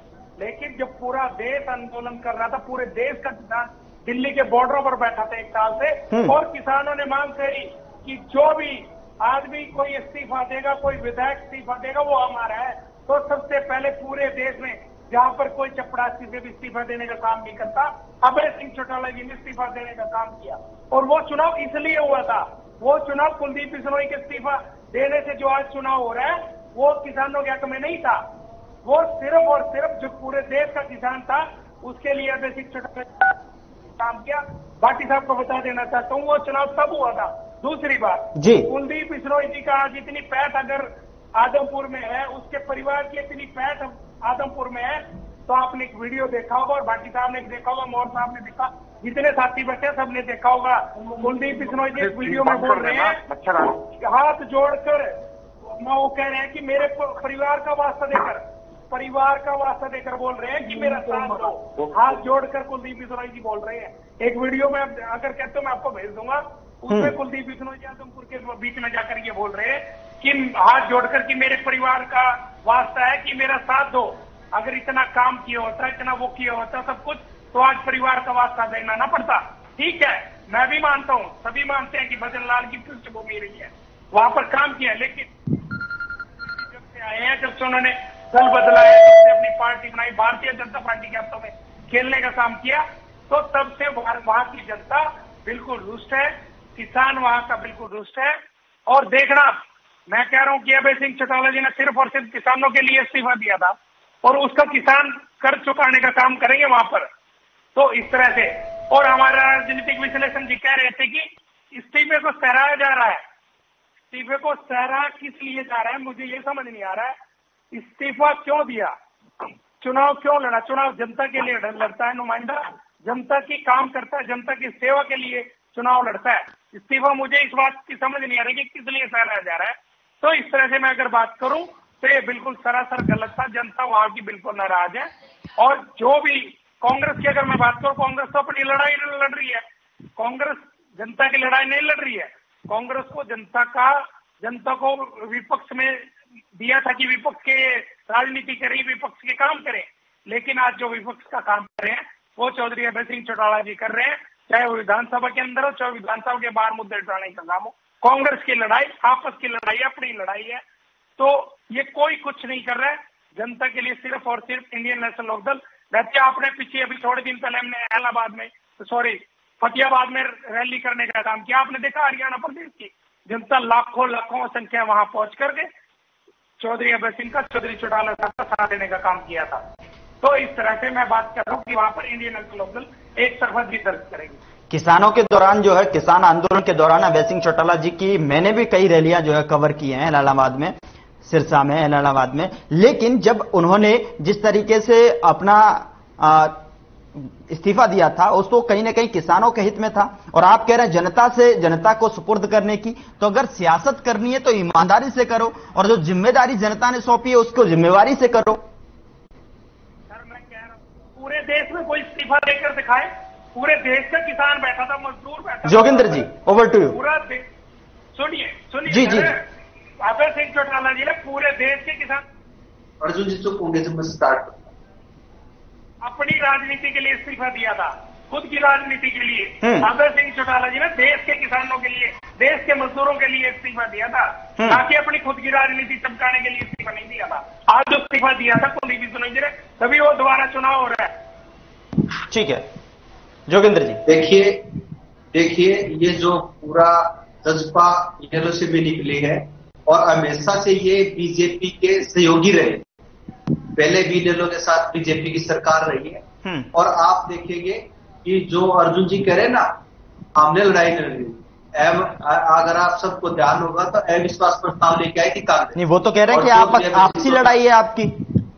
लेकिन जब पूरा देश आंदोलन कर रहा था, पूरे देश का किसान दिल्ली के बॉर्डरों पर बैठा था एक साल से, और किसानों ने मांग करी कि जो भी आदमी कोई इस्तीफा देगा, कोई विधायक इस्तीफा देगा वो हमारा है, तो सबसे पहले पूरे देश में जहां पर कोई चपरासी से भी इस्तीफा देने का काम नहीं करता, अभय सिंह चौटाला जी ने इस्तीफा देने का काम किया। और वो चुनाव इसलिए हुआ था, वो चुनाव कुलदीप बिश्नोई के इस्तीफा देने से जो आज चुनाव हो रहा है वो किसानों के हक में नहीं था, वो सिर्फ और सिर्फ जो पूरे देश का किसान था उसके लिए अभय सिंह चौटाला काम किया। भाटी साहब को बता देना चाहता हूँ वो चुनाव तब हुआ था। दूसरी बात, कुलदीप बिश्नोई जी का आज इतनी पैठ अगर आदमपुर में है, उसके परिवार की इतनी पैठ आदमपुर में है, तो आपने एक वीडियो देखा होगा और भाटी साहब ने देखा होगा, मोर साहब ने देखा, जितने साथी बैठे सबने देखा होगा, कुलदीप बिश्नोई जी इस वीडियो में बोल रहे हैं हाथ जोड़कर, वो कह रहे हैं कि मेरे परिवार का वास्ता देकर, परिवार का वास्ता देकर बोल रहे हैं कि मेरा साथ दो। हाथ जोड़कर कुलदीप बिश्नोई जी बोल रहे हैं। एक वीडियो में अगर कहते हो मैं आपको भेज दूंगा, उसमें कुलदीप बिश्नोई जी आदमपुर के बीच में जाकर ये बोल रहे हैं कि हाथ जोड़कर कि मेरे परिवार का वास्ता है कि मेरा साथ दो। अगर इतना काम किया होता, इतना वो किया होता सब कुछ, तो आज परिवार का वास्ता देना ना पड़ता। ठीक है, मैं भी मानता हूँ, सभी मानते हैं कि भजनलाल की पृष्ठभूमि रही है, वहां पर काम किया, लेकिन जब से आए हैं, जब से उन्होंने दल बदला है, तब से अपनी पार्टी बनाई, भारतीय जनता पार्टी के हाथों में खेलने का काम किया, तो तब से वहां की जनता बिल्कुल रुष्ट है, किसान वहां का बिल्कुल रुष्ट है। और देखना, मैं कह रहा हूं कि अभय सिंह चौटाला जी ने सिर्फ और सिर्फ किसानों के लिए इस्तीफा दिया था और उसका किसान कर्ज चुकाने का काम करेंगे वहां पर, तो इस तरह से। और हमारा राजनीतिक विश्लेषण जी कह रहे थे कि इस्तीफे को सहराया जा रहा है। इस्तीफे को सहराया किस लिए जा रहा है, मुझे ये समझ नहीं आ रहा है। इस्तीफा क्यों दिया, चुनाव क्यों लड़ा? चुनाव जनता के लिए लड़ता है नुमाइंदा, जनता की काम करता है, जनता की सेवा के लिए चुनाव लड़ता है। इस्तीफा मुझे इस बात की समझ नहीं आ रही कि किस लिए सहराया जा रहा है। तो इस तरह से मैं अगर बात करूं तो ये बिल्कुल सरासर गलत था। जनता वहां की बिल्कुल नाराज है। और जो भी कांग्रेस की अगर मैं बात करूं, कांग्रेस तो अपनी लड़ाई लड़ रही है, कांग्रेस जनता की लड़ाई नहीं लड़ रही है। कांग्रेस को जनता को विपक्ष में दिया था कि विपक्ष के राजनीति करें, विपक्ष के काम करें, लेकिन आज जो विपक्ष का काम कर रहे हैं वो चौधरी अभय सिंह चौटाला जी कर रहे हैं, चाहे वो विधानसभा के अंदर हो चाहे विधानसभा के बाहर मुद्दे उठाने का काम हो। कांग्रेस की लड़ाई आपस की लड़ाई अपनी लड़ाई है, तो ये कोई कुछ नहीं कर रहा है जनता के लिए, सिर्फ और सिर्फ इंडियन नेशनल लोक दल। वैसे आपने पीछे अभी थोड़े दिन पहले हमने फतेहाबाद में रैली करने का काम किया, आपने देखा हरियाणा प्रदेश की जनता लाखों लाखों संख्या वहां पहुंच करके चौधरी अभय सिंह का चौधरी चौटाला साहब का साथ देने का काम किया था। तो इस तरह से मैं बात कर रहा हूँ कि वहां पर इंडियन नेशनल लोक दल एक तरफा जीत दर्ज करेगी। किसानों के दौरान जो है, किसान आंदोलन के दौरान अभय सिंह चौटाला जी की मैंने भी कई रैलियां जो है कवर की हैं इलाहाबाद में, सिरसा में, इलाहाबाद में, लेकिन जब उन्होंने जिस तरीके से अपना इस्तीफा दिया था उसको कहीं ना कहीं किसानों के हित में था, और आप कह रहे हैं जनता से, जनता को सुपुर्द करने की। तो अगर सियासत करनी है तो ईमानदारी से करो, और जो जिम्मेदारी जनता ने सौंपी है उसको जिम्मेवारी से करो। सर मैं कह रहा हूं पूरे देश में कोई इस्तीफा देकर दिखाए, पूरे देश का किसान बैठा था, मजदूर बैठा। Jogendra ji over to you. पूरा देश सुनिए जी जी अभय सिंह चौटाला जी ने पूरे देश के किसान अर्जुन जी को स्टार्ट अपनी राजनीति के लिए इस्तीफा दिया था, खुद की राजनीति के लिए। अभय सिंह चौटाला जी ने देश के किसानों के लिए, देश के मजदूरों के लिए इस्तीफा दिया था, ताकि अपनी खुद की राजनीति चमकाने के लिए इस्तीफा नहीं दिया था। आज जो इस्तीफा दिया था कुलदीप बिश्नोई जी ने, तभी वो दोबारा चुनाव हो रहा है। ठीक है जोगेंद्र जी। देखिए ये जो पूरा जज्बा येलो से भी निकली है, और हमेशा से ये बीजेपी के सहयोगी रहे, पहले भी इनेलो के साथ बीजेपी की सरकार रही है। और आप देखेंगे कि जो अर्जुन जी कह रहे ना हमने लड़ाई लड़ रही, अगर आप सबको ध्यान होगा तो अविश्वास प्रस्ताव लेके आए कि कांग्रेस नहीं, वो तो कह रहे हैं कि आपसी लड़ाई है, आपकी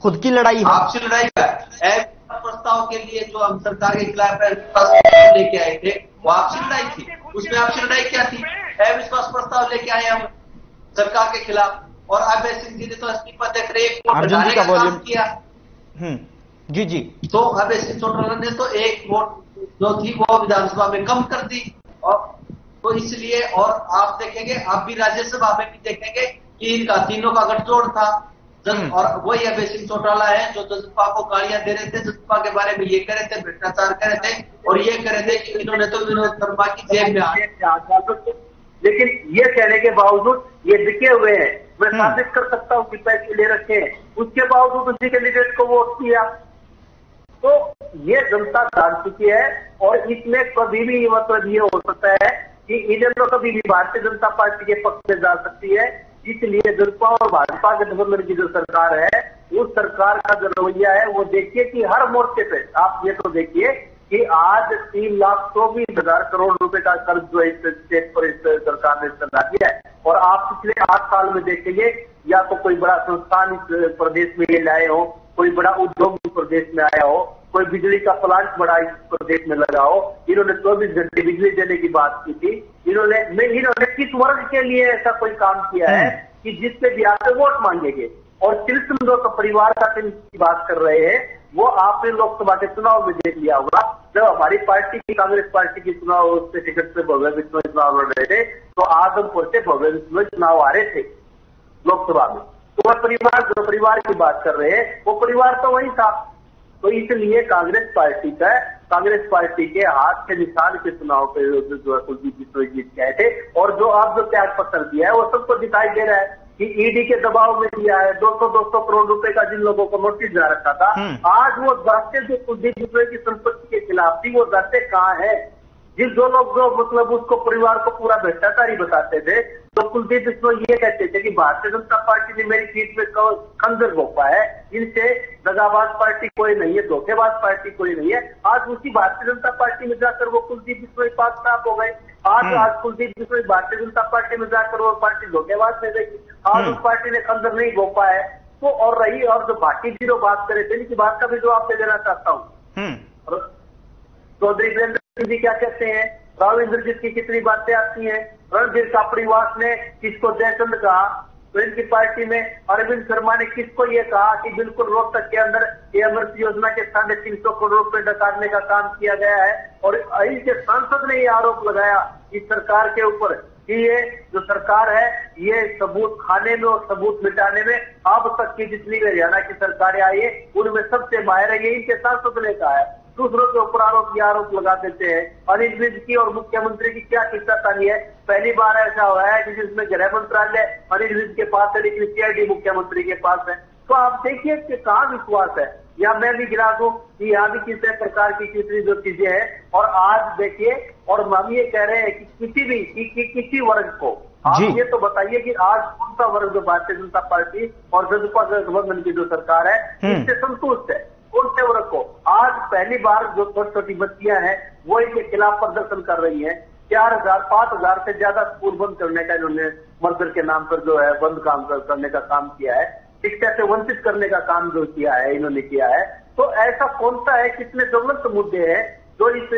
खुद की लड़ाई है, आपसी लड़ाई का अविश्वास प्रस्ताव के लिए जो हम सरकार के खिलाफ अविश्वास लेके आए थे वो आपसी लड़ाई थी, उसमें आपसी लड़ाई क्या थी, अविश्वास प्रस्ताव लेके आए हम सरकार के खिलाफ। और अभय सिंह जी ने तो इस्तीफा देख रहे किया जी जी, तो अभय सिंह चौटाला ने तो एक वोट जो थी वो विधानसभा में कम कर दी, और तो इसलिए। और आप देखेंगे आप भी राज्यसभा में भी देखेंगे कि इनका तीनों का गठजोड़ था, और वही अभय सिंह चौटाला है जो जसपा को गालियां दे रहे थे, जसपा के बारे में ये कर रहे थे, भ्रष्टाचार कर रहे थे, और ये कर रहे थे कि इन्होंने तो विनोद शर्मा की जेब में आए, लेकिन ये कहने के बावजूद ये बिके हुए हैं। मैं साबित कर सकता हूँ कि पैसे ले रखे हैं, उसके बावजूद उसी कैंडिडेट को वोट किया। तो ये जनता जान चुकी है, और इसमें कभी भी मतलब ये हो सकता है कि इधर कभी भी भारतीय जनता पार्टी के पक्ष में जा सकती है। इसलिए जनता और भाजपा गठबंधन की जो सरकार है, उस सरकार का जो रवैया है वो देखिए कि हर मोर्चे पे आप ये तो देखिए कि आज 3,24,000 करोड़ रुपए का कर्ज जो इस स्टेट पर इस सरकार ने चला दिया है, और आप पिछले 8 साल में देखेंगे या तो कोई बड़ा संस्थान इस प्रदेश में ये लाए हो, कोई बड़ा उद्योग इस प्रदेश में आया हो, कोई बिजली का प्लांट बड़ा इस प्रदेश में लगा हो। इन्होंने 24 घंटे बिजली देने की बात की थी। इन्होंने किस वर्ग के लिए ऐसा कोई काम किया है कि जिससे भी आपसे वोट मांगेंगे? और तिलसुम लोग परिवार का दिन की बात कर रहे हैं, वो आपने लोकसभा के चुनाव में देख लिया होगा, जब हमारी पार्टी की कांग्रेस पार्टी की चुनाव उसके टिकट से भगवंत बिश्नोई चुनाव लड़ रहे थे, तो आजमपुर से भगवंत बिश्नोई चुनाव आ रहे थे लोकसभा में। तो वह परिवार, जो परिवार की बात कर रहे हैं, वो परिवार तो वही था। तो इसलिए कांग्रेस पार्टी के हाथ के निशान के चुनाव पे जो है कुलदीप बिश्नोई जीत गए थे, और जो आप जो त्याग पत्र दिया है वो सबको दिखाई दे रहा है कि ईडी के दबाव में दिया है। 200-200 करोड़ रुपए का जिन लोगों को नोटिस जा रखा था, आज वो जाते जो कुलदीप बिश्नोई की संपत्ति के खिलाफ थी वो जाते कहाँ है? जिस जो लोग जो मतलब उसको परिवार को पूरा भ्रष्टाचारी बताते थे, तो कुलदीप बिश्नोई ये कहते थे कि भारतीय जनता पार्टी ने मेरी सीट में खंजर घोंपा है, इनसे दगाबाज पार्टी कोई नहीं है, धोखेबाज पार्टी कोई नहीं है। आज उसी भारतीय जनता पार्टी में जाकर वो कुलदीप बिश्नोई पास साफ हो गए। आज कुलदीप बिश्नोई भारतीय जनता पार्टी में जाकर वो पार्टी धोखेबाज में गई, आज उस पार्टी ने खंजर नहीं घोंपा है। तो और रही और जो बाकी जी जो बात करे थे, इनकी बात का भी जवाब मैं देना चाहता हूँ। चौधरी विजेंद्र सिंह जी क्या कहते हैं, राव इंद्रजीत की कितनी बातें आती हैं, रणधीर कापड़ीवास ने किसको जयचंद कहा, तो इनकी पार्टी में अरविंद शर्मा ने किसको ये कहा कि बिल्कुल रोहतक के अंदर ये अमृत योजना के 350 करोड़ रूपये डकारने का काम किया गया है। और इनके सांसद ने ये आरोप लगाया इस सरकार के ऊपर कि ये जो सरकार है ये सबूत खाने में और सबूत मिटाने में अब तक की जितनी हरियाणा की सरकारें आई है उनमें सबसे माहिर है। यही के साथ सुधने का है, दूसरों के ऊपर आरोप या आरोप लगा देते हैं। अनिल विज की और मुख्यमंत्री की क्या किस्सातानी है। पहली बार ऐसा हुआ है कि जिसमें गृह मंत्रालय अनिल विज के पास है लेकिन सीआईडी मुख्यमंत्री के पास है। तो आप देखिए कि कहाँ विश्वास है। या मैं भी गिरा दूं कि यहाँ भी किसी प्रकार की किसी जो चीजें हैं। और आज देखिए और हम ये कह रहे हैं कि किसी भी किसी वर्ग को आप ये तो बताइए कि आज कौन सा वर्ग जो भारतीय जनता पार्टी और जजपा गठबंधन की जो सरकार है इससे संतुष्ट है। कौन से वर्ग को आज पहली बार जो छोटी छोटी बच्चियां हैं वो इनके खिलाफ प्रदर्शन कर रही है। 4,000-5,000 से ज्यादा स्कूल बंद करने का इन्होंने मर्डर के नाम पर जो है बंद काम करने का काम किया है। शिक्षा से वंचित करने का काम जो किया है इन्होंने किया है। तो ऐसा कौन सा है, कितने ज्वलंत मुद्दे हैं जो इस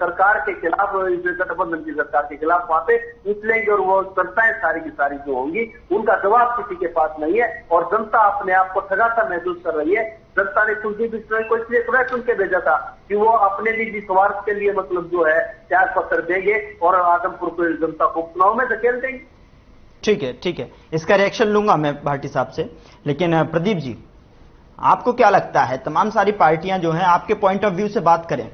सरकार के खिलाफ इस गठबंधन की सरकार के खिलाफ वहां पे उछलेंगे और वो संस्थाएं सारी की सारी जो होंगी उनका जवाब किसी के पास नहीं है। और जनता अपने आप को ठगाता महसूस कर रही है। जनता ने कुलदीप बिश्नोई को इसलिए सुना चुन के भेजा था कि वो अपने निजी स्वार्थ के लिए मतलब जो है त्याग पत्र देंगे और आदमपुर को जनता को उपचुनाव में धकेल देंगे। ठीक है, ठीक है, इसका रिएक्शन लूंगा मैं भाटी साहब से। लेकिन प्रदीप जी, आपको क्या लगता है तमाम सारी पार्टियां जो हैं आपके पॉइंट ऑफ व्यू से बात करें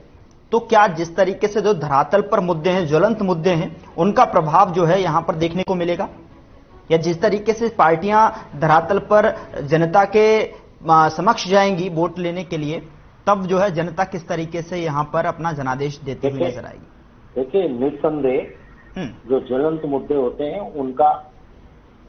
तो क्या जिस तरीके से जो धरातल पर मुद्दे हैं, ज्वलंत मुद्दे हैं, उनका प्रभाव जो है यहां पर देखने को मिलेगा? या जिस तरीके से पार्टियां धरातल पर जनता के समक्ष जाएंगी वोट लेने के लिए तब जो है जनता किस तरीके से यहां पर अपना जनादेश देते हुए नजर आएगी? देखिए, निस्संदेह जो ज्वलंत मुद्दे होते हैं उनका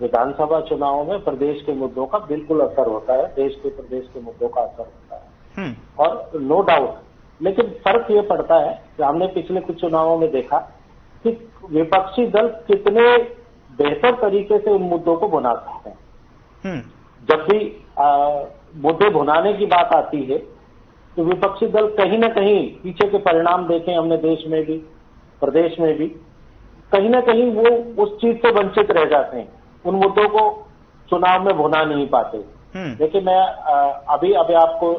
विधानसभा चुनाव में प्रदेश के मुद्दों का बिल्कुल असर होता है, देश के प्रदेश के मुद्दों का असर होता है और नो डाउट। लेकिन फर्क ये पड़ता है कि हमने पिछले कुछ चुनावों में देखा कि विपक्षी दल कितने बेहतर तरीके से उन मुद्दों को भुना सकते हैं। जब भी मुद्दे भुनाने की बात आती है तो विपक्षी दल कहीं ना कहीं पीछे के परिणाम देखें, हमने देश में भी प्रदेश में भी कहीं ना कहीं वो उस चीज से वंचित रह जाते हैं, उन मुद्दों को चुनाव में भुना नहीं पाते। देखिए, मैं अभी आपको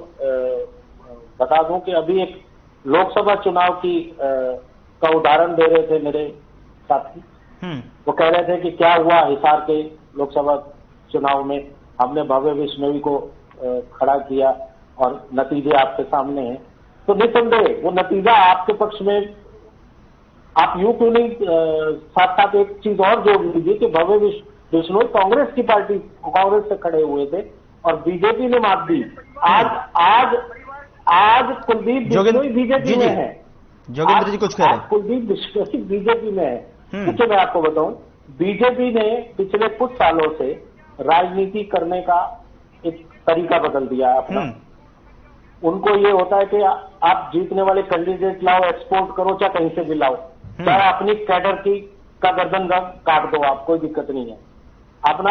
बता दूं कि अभी एक लोकसभा चुनाव का उदाहरण दे रहे थे मेरे साथी। वो कह रहे थे कि क्या हुआ हिसार के लोकसभा चुनाव में हमने भव्य बिश्नोई को खड़ा किया और नतीजे आपके सामने हैं। तो निसंदेह वो नतीजा आपके पक्ष में आप यूं क्यों नहीं साथ साथ एक चीज और जोड़ लीजिए कि भव्य बिश्नोई कांग्रेस की पार्टी कांग्रेस से खड़े हुए थे और बीजेपी ने मात दी। आज आज आज कुलदीप बिश्नोई बीजेपी में है, जोगेंद्र जी कुछ कह रहे हैं, कुलदीप बिश्नोई बीजेपी में है। देखिए, मैं आपको बताऊं, बीजेपी ने पिछले कुछ सालों से राजनीति करने का एक तरीका बदल दिया अपना। उनको ये होता है कि आप जीतने वाले कैंडिडेट लाओ, एक्सपोर्ट करो, चाहे कहीं से भी लाओ, चाहे अपनी कैडर का गर्दन काट दो, आप कोई दिक्कत नहीं है। अपना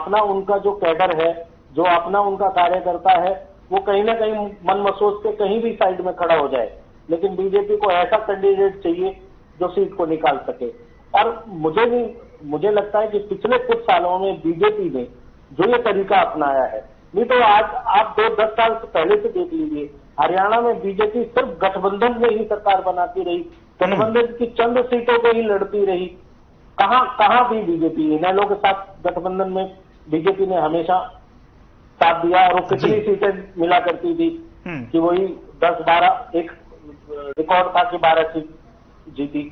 अपना उनका जो कैडर है, जो अपना उनका कार्यकर्ता है, वो कहीं ना कहीं मन महसूस के कहीं भी साइड में खड़ा हो जाए। लेकिन बीजेपी को ऐसा कैंडिडेट चाहिए जो सीट को निकाल सके। और मुझे लगता है कि पिछले कुछ सालों में बीजेपी ने जो ये तरीका अपनाया है, नहीं तो आज आप 10 साल पहले से देख लीजिए, हरियाणा में बीजेपी सिर्फ गठबंधन में ही सरकार बनाती रही, गठबंधन की चंद सीटों पर ही लड़ती रही। कहां भी बीजेपी, इनेलो के साथ गठबंधन में बीजेपी ने हमेशा साथ दिया और कितनी सीटें मिला करती थी कि वही 10-12, एक रिकॉर्ड था कि 12 सीट जीती।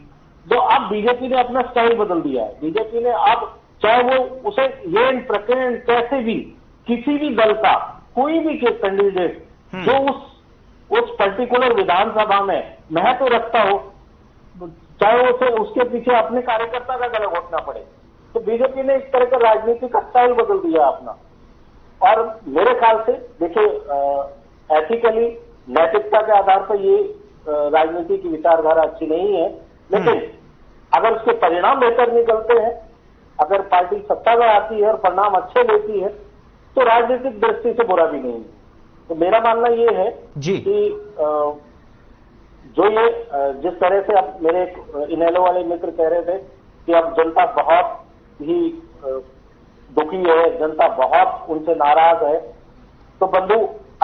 तो अब बीजेपी ने अपना स्टाइल बदल दिया है। बीजेपी ने अब चाहे वो उसे ये प्रकरण कैसे भी किसी भी दल का कोई भी कैंडिडेट जो उस पर्टिकुलर विधानसभा में महत्व रखता हो, चाहे उसे उसके पीछे अपने कार्यकर्ता का गला घोटना पड़े। तो बीजेपी ने इस तरह का राजनीति का स्टाइल बदल दिया अपना। और मेरे ख्याल से देखिए, एथिकली नैतिकता के आधार पर ये राजनीति की विचारधारा अच्छी नहीं है। लेकिन अगर उसके परिणाम बेहतर निकलते हैं, अगर पार्टी सत्ता में आती है और परिणाम अच्छे लेती है, तो राजनीतिक दृष्टि से बुरा भी नहीं है। तो मेरा मानना ये है कि जो ये जिस तरह से अब मेरे इनेलो वाले मित्र कह रहे थे कि अब जनता बहुत ही दुखी है, जनता बहुत उनसे नाराज है, तो बंधु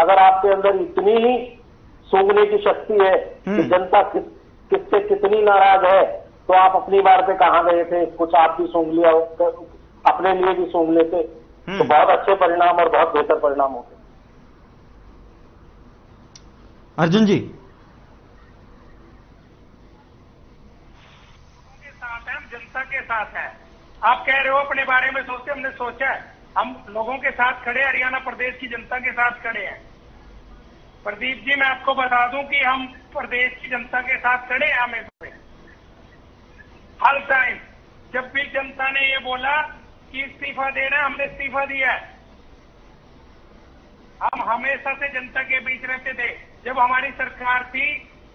अगर आपके अंदर इतनी ही सूंघने की शक्ति है कि जनता किससे कितनी नाराज है, तो आप अपनी बार पे कहाँ गए थे, कुछ आप भी सूंघ लिया, अपने लिए भी सूंघ लेते तो बहुत अच्छे परिणाम और बहुत बेहतर परिणाम होते। अर्जुन जी के साथ है, जनता के साथ है। आप कह रहे हो अपने बारे में सोचते, हमने सोचा है, हम लोगों के साथ खड़े, हरियाणा प्रदेश की जनता के साथ खड़े हैं। प्रदीप जी मैं आपको बता दूं कि हम प्रदेश की जनता के साथ खड़े हैं हमेशा, हर टाइम। जब भी जनता ने ये बोला कि इस्तीफा देना है, हमने इस्तीफा दिया है। हम हमेशा से जनता के बीच रहते थे। जब हमारी सरकार थी,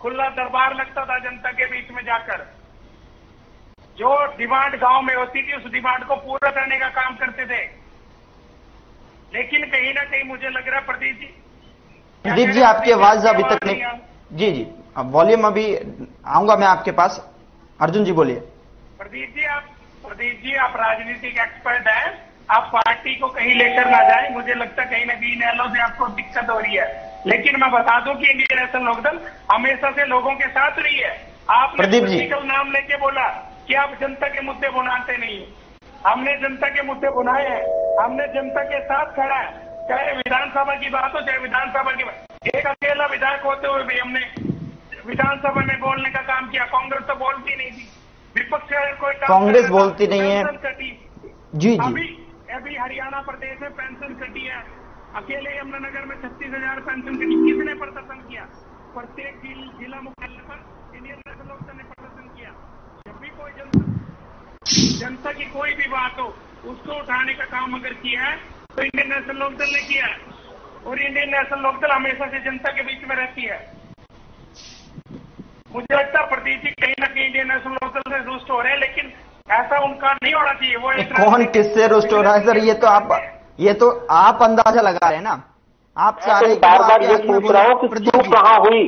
खुला दरबार लगता था जनता के बीच में जाकर, जो डिमांड गांव में होती थी उस डिमांड को पूरा करने का काम करते थे। लेकिन कहीं ना कहीं मुझे लग रहा है प्रदीप जी आपकी आवाज अभी तक नहीं। जी जी अब वॉल्यूम, अभी आऊंगा मैं आपके पास। अर्जुन जी बोलिए। प्रदीप जी आप राजनीतिक एक्सपर्ट हैं, आप पार्टी को कहीं लेकर ना जाए। मुझे लगता है कहीं ना कहीं नैलों से आपको दिक्कत हो रही है, लेकिन मैं बता दूं कि इंडियन नेशनल लोकदल हमेशा से लोगों के साथ रही है। आप पॉलिटिकल नाम लेके बोला कि आप जनता के मुद्दे बुनाते नहीं, हमने जनता के मुद्दे बुनाए हैं, हमने जनता के साथ खड़ा है, चाहे विधानसभा की बात हो चाहे विधानसभा की बात। एक अकेला विधायक होते हुए भी हमने विधानसभा में बोलने का काम किया। कांग्रेस तो बोलती नहीं थी, विपक्ष कोई कांग्रेस बोलती नहीं है। जी जी अभी हरियाणा प्रदेश में पेंशन कटी है, अकेले यमुनानगर में 36,000 पेंशन कटी। किसने प्रदर्शन किया? प्रत्येक जिला मुख्यालय पर इंडियन नेशनल लोकदल ने प्रदर्शन किया। जब भी कोई जनता की कोई भी बात हो उसको उठाने का काम अगर किया है तो इंडियन नेशनल लोकदल ने किया है, और इंडियन नेशनल लोकदल हमेशा से जनता के बीच में रहती है। मुझे लगता है प्रदीप जी कहीं ना कहीं इंडियन नेशनल लोकदल से रुष्ट हो रहे हैं, लेकिन ऐसा उनका नहीं होना चाहिए। वो कौन किससे रुष्ट हो रहा है सर, ये तो आप अंदाजा लगा रहे हैं ना। आप सारे बार बार ये पूछ रहा हूँ कि चूक कहाँ हुई,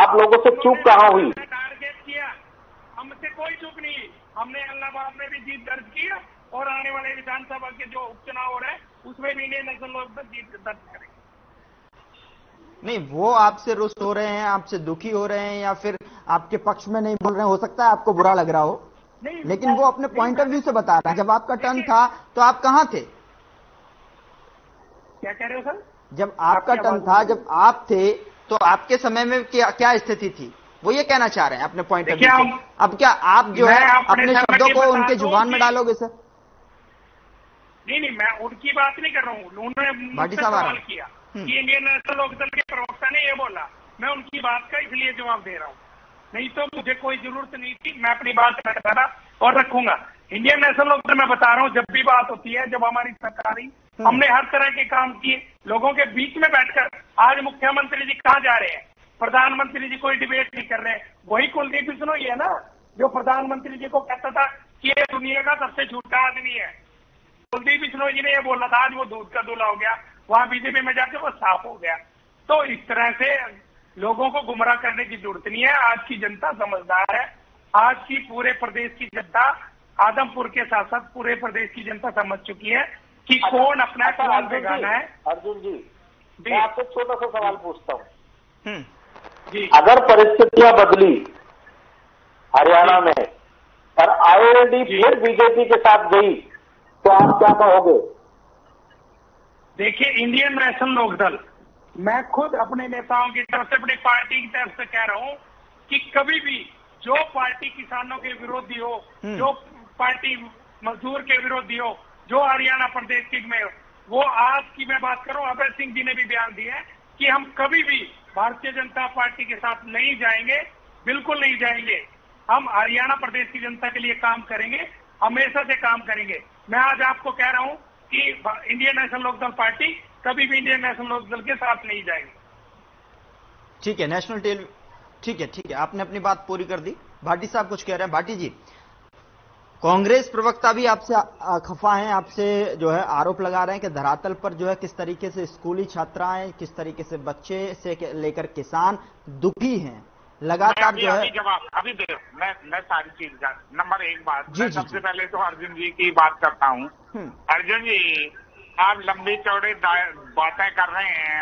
आप लोगों से चूक कहाँ हुई? टारगेट किया, हमसे कोई चूक नहीं। हमने इलाहाबाद में भी जीत दर्ज की है और आने वाले विधानसभा के जो उपचुनाव हो रहे हैं उसमें भी इंडियन नेशनल लोकदल जीत दर्ज करेंगे। नहीं, वो आपसे रुष्ट हो रहे हैं, आपसे दुखी हो रहे हैं, या फिर आपके पक्ष में नहीं बोल रहे हैं। हो सकता है आपको बुरा लग रहा हो, लेकिन वो अपने पॉइंट ऑफ व्यू से बता रहा है। जब आपका टर्न था तो आप कहाँ थे? क्या कह रहे हो सर? जब आपका टर्न था, जब आप थे तो आपके समय में क्या स्थिति थी, वो ये कहना चाह रहे हैं अपने पॉइंट ऑफ व्यू से। अब क्या आप जो है अपने शब्दों को उनके जुबान में डालोगे सर? नहीं, मैं उनकी बात नहीं कर रहा हूँ। उन्होंने भाटी साहब किया कि इंडियन नेशनल लोकदल के प्रवक्ता ने ये बोला, मैं उनकी बात का इसलिए जवाब दे रहा हूँ, नहीं तो मुझे कोई जरूरत नहीं थी। मैं अपनी बात रखा था और रखूंगा। इंडियन नेशनल लोकदल मैं बता रहा हूँ, जब भी बात होती है, जब हमारी सरकार ही, हमने हर तरह के काम किए लोगों के बीच में बैठकर। आज मुख्यमंत्री जी कहाँ जा रहे हैं, प्रधानमंत्री जी कोई डिबेट नहीं कर रहे हैं। वही कुलदीप बिश्नोई है ना जो प्रधानमंत्री जी को कहता था कि ये दुनिया का सबसे झूठा आदमी है। कुलदीप बिश्नोई जी ने यह बोला था, आज वो दूध का दूल्हा हो गया, वहां बीजेपी में जाके वो साफ हो गया। तो इस तरह से लोगों को गुमराह करने की जरूरत नहीं है। आज की जनता समझदार है, आज की पूरे प्रदेश की जनता, आदमपुर के साथ साथ पूरे प्रदेश की जनता समझ चुकी है कि कौन अपना कौन बेगाना है। अर्जुन जी मैं आपसे छोटा सा सवाल पूछता हूँ जी। अगर परिस्थितियां बदली हरियाणा में और आईएलडी फिर बीजेपी के साथ गई तो आप क्या कहोगे? देखिए, इंडियन नेशनल लोकदल, मैं खुद अपने नेताओं की तरफ से, अपनी पार्टी की तरफ से कह रहा हूं कि कभी भी जो पार्टी किसानों के विरोधी हो, जो पार्टी मजदूर के विरोधी हो, जो हरियाणा प्रदेश की में हो, वो आज की मैं बात करूं, अभय सिंह जी ने भी बयान दिया है कि हम कभी भी भारतीय जनता पार्टी के साथ नहीं जाएंगे, बिल्कुल नहीं जाएंगे। हम हरियाणा प्रदेश की जनता के लिए काम करेंगे, हमेशा से काम करेंगे। मैं आज आपको कह रहा हूं कि इंडियन नेशनल लोकदल पार्टी कभी भी इंडियन नेशनल लोकदल के साथ नहीं जाएगी। ठीक है, ठीक है, आपने अपनी बात पूरी कर दी। भाटी साहब कुछ कह रहे हैं। भाटी जी, कांग्रेस प्रवक्ता भी आपसे खफा हैं, आपसे जो है आरोप लगा रहे हैं कि धरातल पर जो है किस तरीके से स्कूली छात्राएं, किस तरीके से बच्चे से लेकर किसान दुखी हैं लगातार जो है। जवाब अभी देखो, मैं सारी चीज नंबर 1 बात जी, सबसे पहले तो अर्जुन जी की बात करता हूँ। अर्जुन जी, आप लंबी चौड़े बातें कर रहे हैं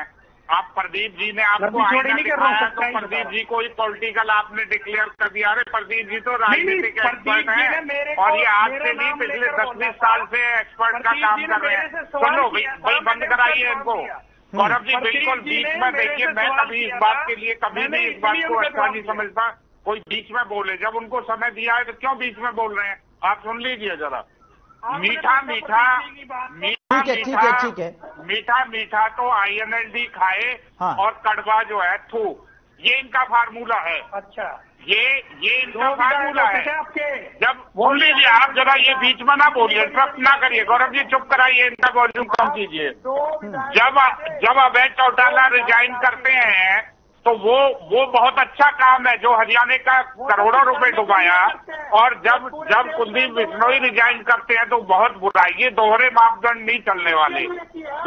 आप प्रदीप जी ने आपको आईना दिखाया तो प्रदीप जी को ही पॉलिटिकल आपने डिक्लेयर कर दिया। अरे प्रदीप जी तो राजनीतिक एक्सपर्ट हैं और ये आज से नहीं पिछले 10-20 साल से एक्सपर्ट का काम कर रहे हैं। सुनो भाई बंद कराइए इनको। गौरव जी बिल्कुल बीच में देखिए, मैं कभी इस बात के लिए कभी नहीं इस बात को अच्छा नहीं समझता कोई बीच में बोले, जब उनको समय दिया है तो क्यों बीच में बोल रहे हैं। आप सुन लीजिए जरा, मीठा मीठा मीठा तो INLD खाए और कड़वा जो है थू, ये इनका फार्मूला है। अच्छा ये इनका फार्मूला है। जब बोल लीजिए आप जरा, ये बीच में ना बोलिए, ट्रस्ट ना करिए। गौरव जी चुप कराइए, इनका वॉल्यूम कम कीजिए। जब अभय चौटाला रिजाइन करते हैं तो वो बहुत अच्छा काम है जो हरियाणा का करोड़ों रुपए डुबाया, और जब कुलदीप बिश्नोई रिजाइन करते हैं तो बहुत बुरा। ये दोहरे मापदंड नहीं चलने वाले।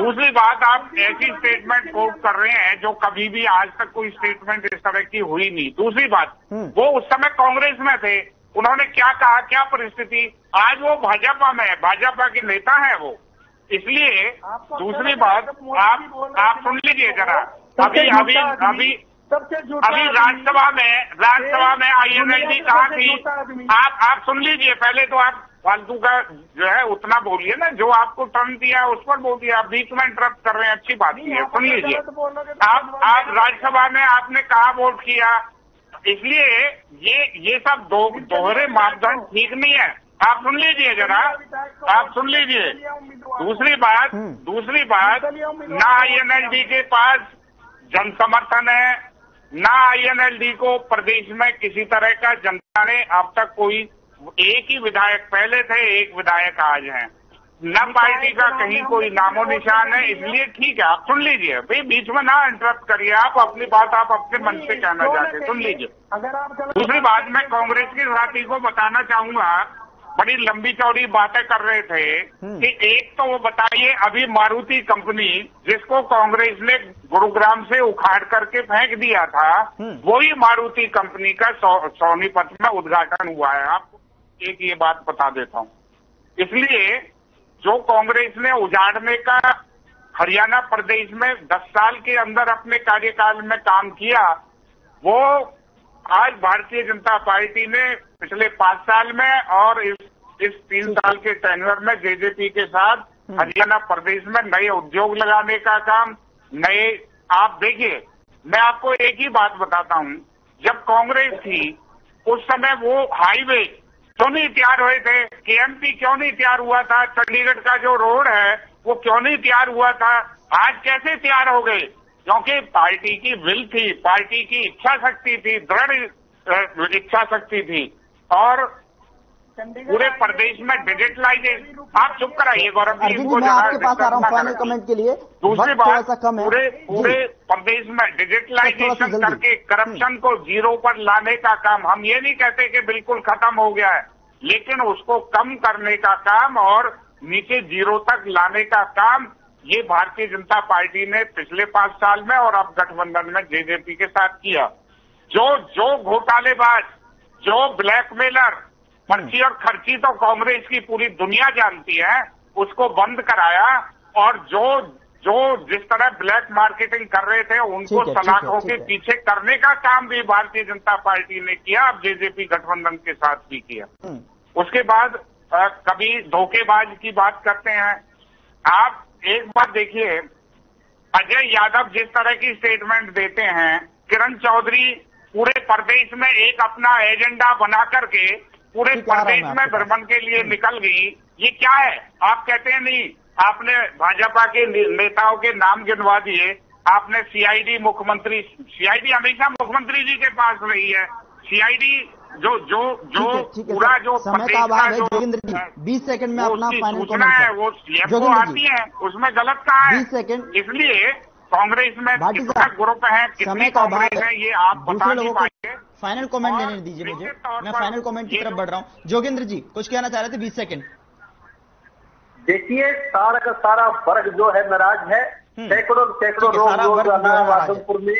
दूसरी बात, आप ऐसी स्टेटमेंट कोट कर रहे हैं जो कभी भी आज तक कोई स्टेटमेंट इस तरह की हुई नहीं। दूसरी बात, वो उस समय कांग्रेस में थे, उन्होंने क्या कहा, क्या परिस्थिति, आज वो भाजपा में है, भाजपा के नेता है वो, इसलिए। दूसरी बात, आप सुन लीजिए जरा, अभी अभी अभी अभी राज्यसभा में INLD कहा थी। आप सुन लीजिए, पहले तो आप फालतू का जो है उतना बोलिए ना, जो आपको टर्म दिया है उस पर बोलिए, आप बीच में इंटरप्ट कर रहे हैं। अच्छी बात नहीं है, सुन लीजिए। आप राज्यसभा में आपने कहा वोट किया, इसलिए ये सब दोहरे मापदंड ठीक नहीं है। आप सुन लीजिए जरा, आप सुन लीजिए। दूसरी बात, ना INLD के पास जन समर्थन है, ना INLD को प्रदेश में किसी तरह का जनता ने अब तक कोई, एक ही विधायक पहले थे, एक विधायक आज हैं, न पार्टी का कहीं कोई नामो निशान है, इसलिए ठीक है। आप सुन लीजिए भाई, बीच में ना इंटरप्ट करिए। आप अपनी बात आप अपने मन से कहना चाहते हैं, सुन लीजिए। दूसरी बात, मैं कांग्रेस के साथी को बताना चाहूंगा, बड़ी लंबी चौड़ी बातें कर रहे थे कि एक तो वो बताइए, अभी मारुति कंपनी जिसको कांग्रेस ने गुरुग्राम से उखाड़ करके फेंक दिया था, वही मारुति कंपनी का सोनीपत में उद्घाटन हुआ है। आपको एक ये बात बता देता हूँ। इसलिए जो कांग्रेस ने उजाड़ने का हरियाणा प्रदेश में 10 साल के अंदर अपने कार्यकाल में काम किया, वो आज भारतीय जनता पार्टी ने पिछले 5 साल में और इस 3 साल के टेन्योर में जेजेपी के साथ हरियाणा प्रदेश में नए उद्योग लगाने का काम, नए, आप देखिए, मैं आपको एक ही बात बताता हूं, जब कांग्रेस थी उस समय वो हाईवे क्यों नहीं तैयार हुए थे, KMP क्यों नहीं तैयार हुआ था, चंडीगढ़ का जो रोड है वो क्यों नहीं तैयार हुआ था, आज कैसे तैयार हो गए? क्योंकि पार्टी की विल थी, पार्टी की इच्छा शक्ति थी, दृढ़ इच्छा शक्ति थी, और पूरे प्रदेश में डिजिटलाइजेशन। आप चुप कराइए गौरव जी, मैं आपके पास आ रहा हूं फाइनल कमेंट के लिए। दूसरी बात, पूरे प्रदेश में डिजिटलाइजेशन करके करप्शन को जीरो पर लाने का काम, हम ये नहीं कहते कि बिल्कुल खत्म हो गया है, लेकिन उसको कम करने का काम और नीचे जीरो तक लाने का काम ये भारतीय जनता पार्टी ने पिछले 5 साल में और अब गठबंधन में जेजेपी के साथ किया। जो घोटालेबाज, जो ब्लैकमेलर, पर्ची और खर्ची तो कांग्रेस की पूरी दुनिया जानती है, उसको बंद कराया, और जो जिस तरह ब्लैक मार्केटिंग कर रहे थे उनको सलाखों के पीछे करने का काम भी भारतीय जनता पार्टी ने किया, अब जेजेपी गठबंधन के साथ भी किया। उसके बाद कभी धोखेबाज की बात करते हैं। आप एक बात देखिए, अजय यादव जिस तरह की स्टेटमेंट देते हैं, किरण चौधरी पूरे प्रदेश में एक अपना एजेंडा बना करके पूरे प्रदेश में भ्रमण के लिए निकल गई, ये क्या है? आप कहते हैं नहीं, आपने भाजपा के नेताओं के नाम गिनवा दिए, आपने CID मुख्यमंत्री, CID हमेशा मुख्यमंत्री जी के पास रही है, CID जो पूरा जो समय का अभाव है जोगेंद्र जी, 20 सेकंड में अपना फाइनल कमेंट है, वो CFO को आती है, उसमें गलत कहा है 20 सेकंड। इसलिए कांग्रेस में कितना ग्रुप है, कितने कांग्रेस है, ये आप बता नहीं पाएंगे। फाइनल कमेंट देने दीजिए मुझे, मैं फाइनल कमेंट की तरफ बढ़ रहा हूँ। जोगेंद्र जी कुछ कहना चाह रहे थे, 20 सेकंड। देखिए, सारा का सारा वर्ग जो है नाराज है, सैकड़ों लोग में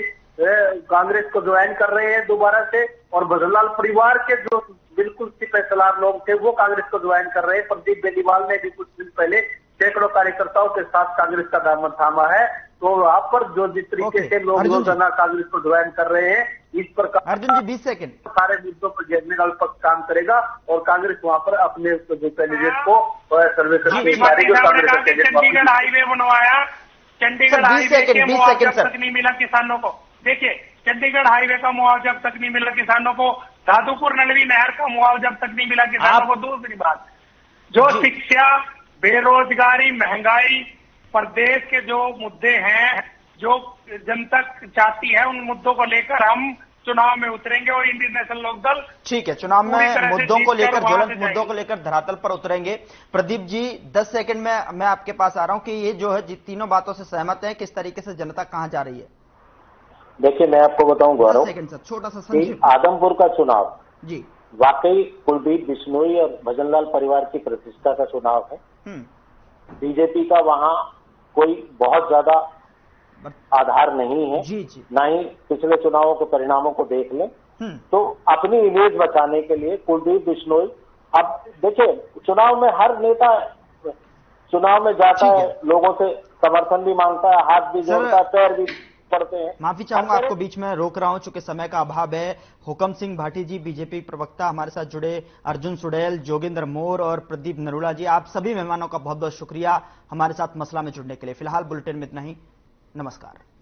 कांग्रेस को ज्वाइन कर रहे हैं दोबारा से, और भजनलाल परिवार के जो बिल्कुल सिपहसलार लोग थे वो कांग्रेस को ज्वाइन कर रहे हैं। प्रदीप देहलीवाल ने भी कुछ दिन पहले सैकड़ों कार्यकर्ताओं के साथ कांग्रेस का दामन थामा है, तो वहाँ पर जो जिस तरीके से लोग रोजाना कांग्रेस को ज्वाइन कर रहे हैं, इस पर अर्जुन जी 20 सेकेंड सारे मुद्दों पर घेरने का पक्ष काम करेगा और कांग्रेस वहाँ पर अपने जो कैंडिडेट को सर्वेक्षण चंडीगढ़ हाईवे बनवाया, चंडीगढ़ हाईवे तक नहीं मिला किसानों को। देखिए, चंडीगढ़ हाईवे का मुआवजा अब तक नहीं मिला किसानों को, धाधुपुर नलवी नहर का मुआवजा अब तक नहीं मिला किसानों को। दूसरी बात, जो शिक्षा, बेरोजगारी, महंगाई, प्रदेश के जो मुद्दे हैं, जो जनता चाहती है, उन मुद्दों को लेकर हम चुनाव में उतरेंगे और इंडियन नेशनल लोकदल ठीक है चुनाव में मुद्दों को लेकर, ज्वलंत मुद्दों को लेकर धरातल पर उतरेंगे। प्रदीप जी 10 सेकंड में मैं आपके पास आ रहा हूं कि ये जो है तीनों बातों से सहमत हैं, किस तरीके से जनता कहां जा रही है? देखिए, मैं आपको बताऊं गौरव, छोटा सा आदमपुर का चुनाव जी वाकई कुलदीप बिश्नोई और भजनलाल परिवार की प्रतिष्ठा का चुनाव है। बीजेपी का वहाँ कोई बहुत ज्यादा आधार नहीं है, ना ही पिछले चुनावों के परिणामों को देख लें तो अपनी इमेज बचाने के लिए कुलदीप बिश्नोई। अब देखिए, चुनाव में हर नेता चुनाव में जाता है, लोगों से समर्थन भी मांगता है, हाथ भी जोड़ता है, पैर भी पड़ते हैं। माफी चाहूंगा आपको बीच में रोक रहा हूं चूंकि समय का अभाव है। हुकम सिंह भाटी जी बीजेपी प्रवक्ता हमारे साथ जुड़े, अर्जुन सुडेल, जोगेंद्र मोर और प्रदीप नरोला जी, आप सभी मेहमानों का बहुत बहुत शुक्रिया हमारे साथ मसला में जुड़ने के लिए। फिलहाल बुलेटिन में इतना ही, नमस्कार।